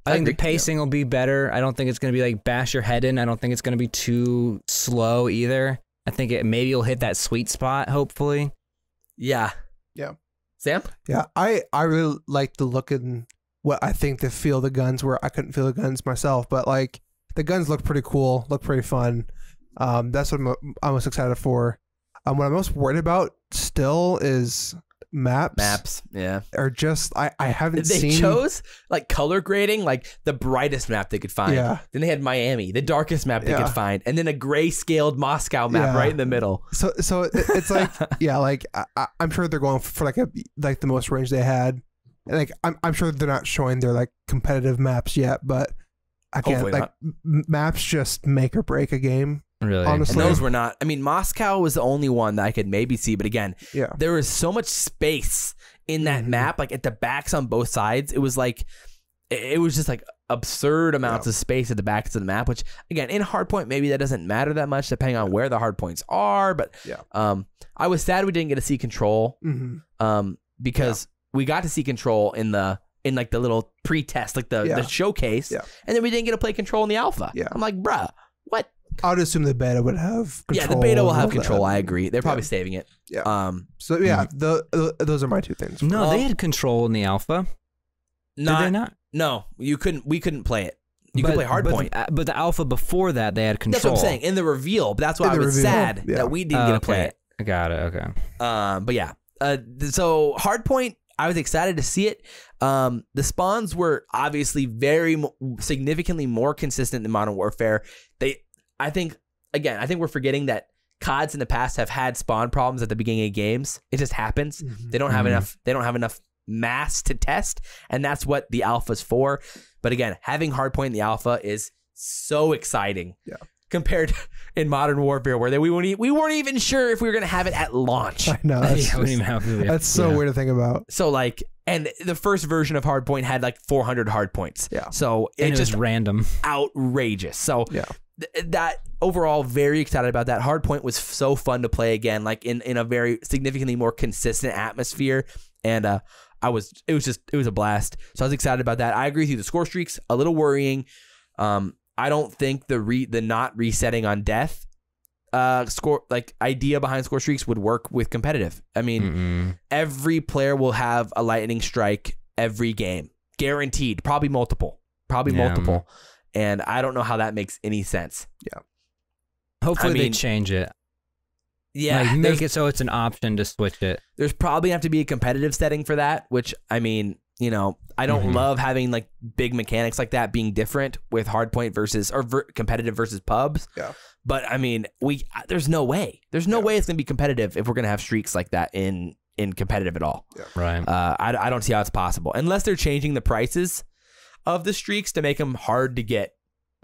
I, I think agree. the pacing yeah. will be better. I don't think it's gonna be like bash your head in. I don't think it's gonna be too slow either. I think it maybe you'll hit that sweet spot. Hopefully. Yeah. Yeah. Sam. Yeah, I I really like the look and what I think the feel of the guns were. I couldn't feel the guns myself, but like the guns look pretty cool. Look pretty fun. Um, that's what I'm, I'm most excited for. Um, what I'm most worried about still is maps. Maps, yeah. Or just, I, I haven't they seen. They chose like color grading, like the brightest map they could find. Yeah. Then they had Miami, the darkest map they yeah. could find. And then a gray scaled Moscow map yeah. right in the middle. So so it, it's like, yeah, like I, I'm sure they're going for like a, like the most range they had. And like, I'm, I'm sure they're not showing their like competitive maps yet, but I can't, Hopefully like not. maps just make or break a game. Really, honestly, and those were not. I mean, Moscow was the only one that I could maybe see, but again, yeah. there was so much space in that mm-hmm. map, like at the backs on both sides. It was like, it was just like absurd amounts yeah. of space at the backs of the map. Which, again, in hardpoint, maybe that doesn't matter that much, depending on where the hardpoints are. But yeah. um, I was sad we didn't get to see Control, mm-hmm. um, because yeah. we got to see Control in the. in like the little pre-test, like the, yeah. the showcase, yeah. and then we didn't get to play Control in the alpha. Yeah. I'm like, bruh, what? I would assume the beta would have Control. Yeah, the beta will have Control, that. I agree. They're probably yeah. saving it. Yeah. Um, so, yeah, the, the, those are my two things. No, well, they had Control in the alpha. Not, Did they not? No, you couldn't, we couldn't play it. You but, could play Hardpoint. But, but the alpha before that, they had Control. That's what I'm saying, in the reveal. But that's why in I was reveal. sad yeah. that we didn't uh, get to okay. play it. Got it, okay. Um, but yeah, uh, so Hardpoint, I was excited to see it. Um, the spawns were obviously very mo significantly more consistent than Modern Warfare. They, I think, again, I think we're forgetting that C O Ds in the past have had spawn problems at the beginning of games. It just happens. Mm-hmm. They don't have mm-hmm. enough. They don't have enough mass to test, and that's what the alpha's for. But again, having Hardpoint in the alpha is so exciting. Yeah. compared in Modern Warfare, where they, we weren't we weren't even sure if we were gonna have it at launch. I know that's, yeah, just, that's so yeah. weird to think about. So like, and the first version of Hardpoint had like four hundred hardpoints. Yeah. So it, it just was random, outrageous. So yeah. th that overall, very excited about that. Hardpoint was so fun to play again, like in in a very significantly more consistent atmosphere, and uh, I was it was just it was a blast. So I was excited about that. I agree with you. The score streaks a little worrying. Um. I don't think the re the not resetting on death uh score like idea behind score streaks would work with competitive. I mean, mm-hmm. every player will have a lightning strike every game. Guaranteed. Probably multiple. Probably yeah. multiple. And I don't know how that makes any sense. Yeah. Hopefully I mean, they change it. Yeah. Like, make it so it's an option to switch it. There's probably have to be a competitive setting for that, which I mean, you know, I don't mm-hmm. love having like big mechanics like that being different with hardpoint versus or ver competitive versus pubs. Yeah. But I mean, we there's no way. There's no yeah. way it's going to be competitive if we're going to have streaks like that in in competitive at all. Yeah. Right. Uh, I, I don't see how it's possible unless they're changing the prices of the streaks to make them hard to get.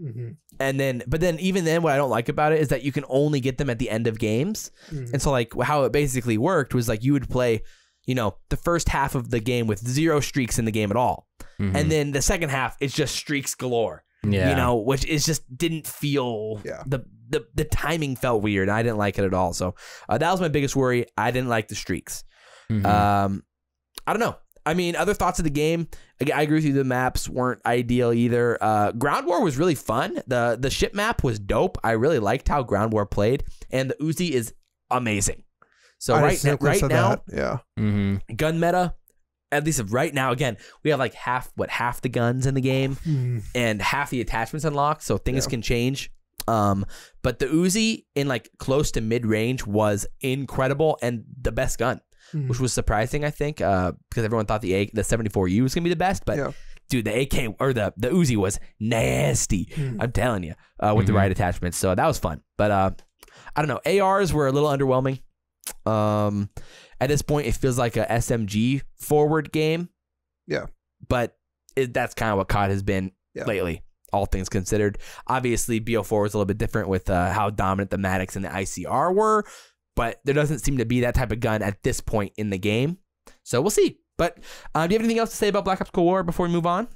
Mm-hmm. And then, but then even then, what I don't like about it is that you can only get them at the end of games. Mm-hmm. And so like how it basically worked was like you would play, you know, the first half of the game with zero streaks in the game at all. Mm-hmm. And then the second half, it's just streaks galore, yeah. you know, which is just didn't feel, yeah. the, the the timing felt weird. I didn't like it at all. So uh, that was my biggest worry. I didn't like the streaks. Mm-hmm. Um, I don't know. I mean, other thoughts of the game, I, I agree with you. The maps weren't ideal either. Uh, Ground War was really fun. The, the ship map was dope. I really liked how Ground War played. And the Uzi is amazing. So I right now, right now yeah. mm-hmm. gun meta, at least right now, again, we have like half, what, half the guns in the game mm. and half the attachments unlocked, so things yeah. can change. Um, but the Uzi in like close to mid-range was incredible and the best gun, mm. which was surprising, I think, uh, because everyone thought the A the seventy-four U was going to be the best, but yeah. dude, the A K or the, the Uzi was nasty, mm. I'm telling you, uh, with mm-hmm. the right attachments. So that was fun. But uh, I don't know, A Rs were a little underwhelming. Um, at this point, it feels like a S M G forward game. Yeah, but it, that's kind of what C O D has been yeah. lately. All things considered, obviously B O four was a little bit different with uh, how dominant the Maddox and the I C R were, but there doesn't seem to be that type of gun at this point in the game. So we'll see. But um, do you have anything else to say about Black Ops Cold War before we move on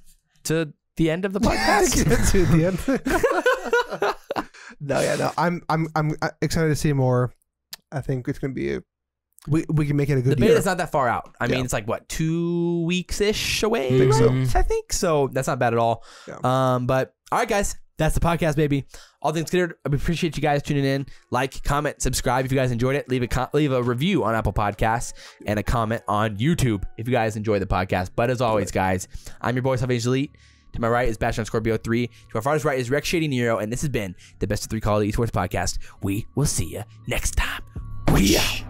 to the end of the podcast? To the end. no, yeah, no. I'm, I'm, I'm excited to see more. I think it's going to be a, we we can make it a good. The beta is not that far out. I yeah. mean, it's like what two weeks ish away. I think, right? so. I think so. That's not bad at all. Yeah. Um, but all right, guys, that's the podcast, baby. All things considered, I appreciate you guys tuning in. Like, comment, subscribe if you guys enjoyed it. Leave a leave a review on Apple Podcasts and a comment on YouTube if you guys enjoy the podcast. But as always, guys, I'm your boy Salvage Elite. To my right is Bash underscore B O three. To my farthest right is Rex Shady Nero, and this has been the Best of Three Call of Duty Esports podcast. We will see you next time. We out.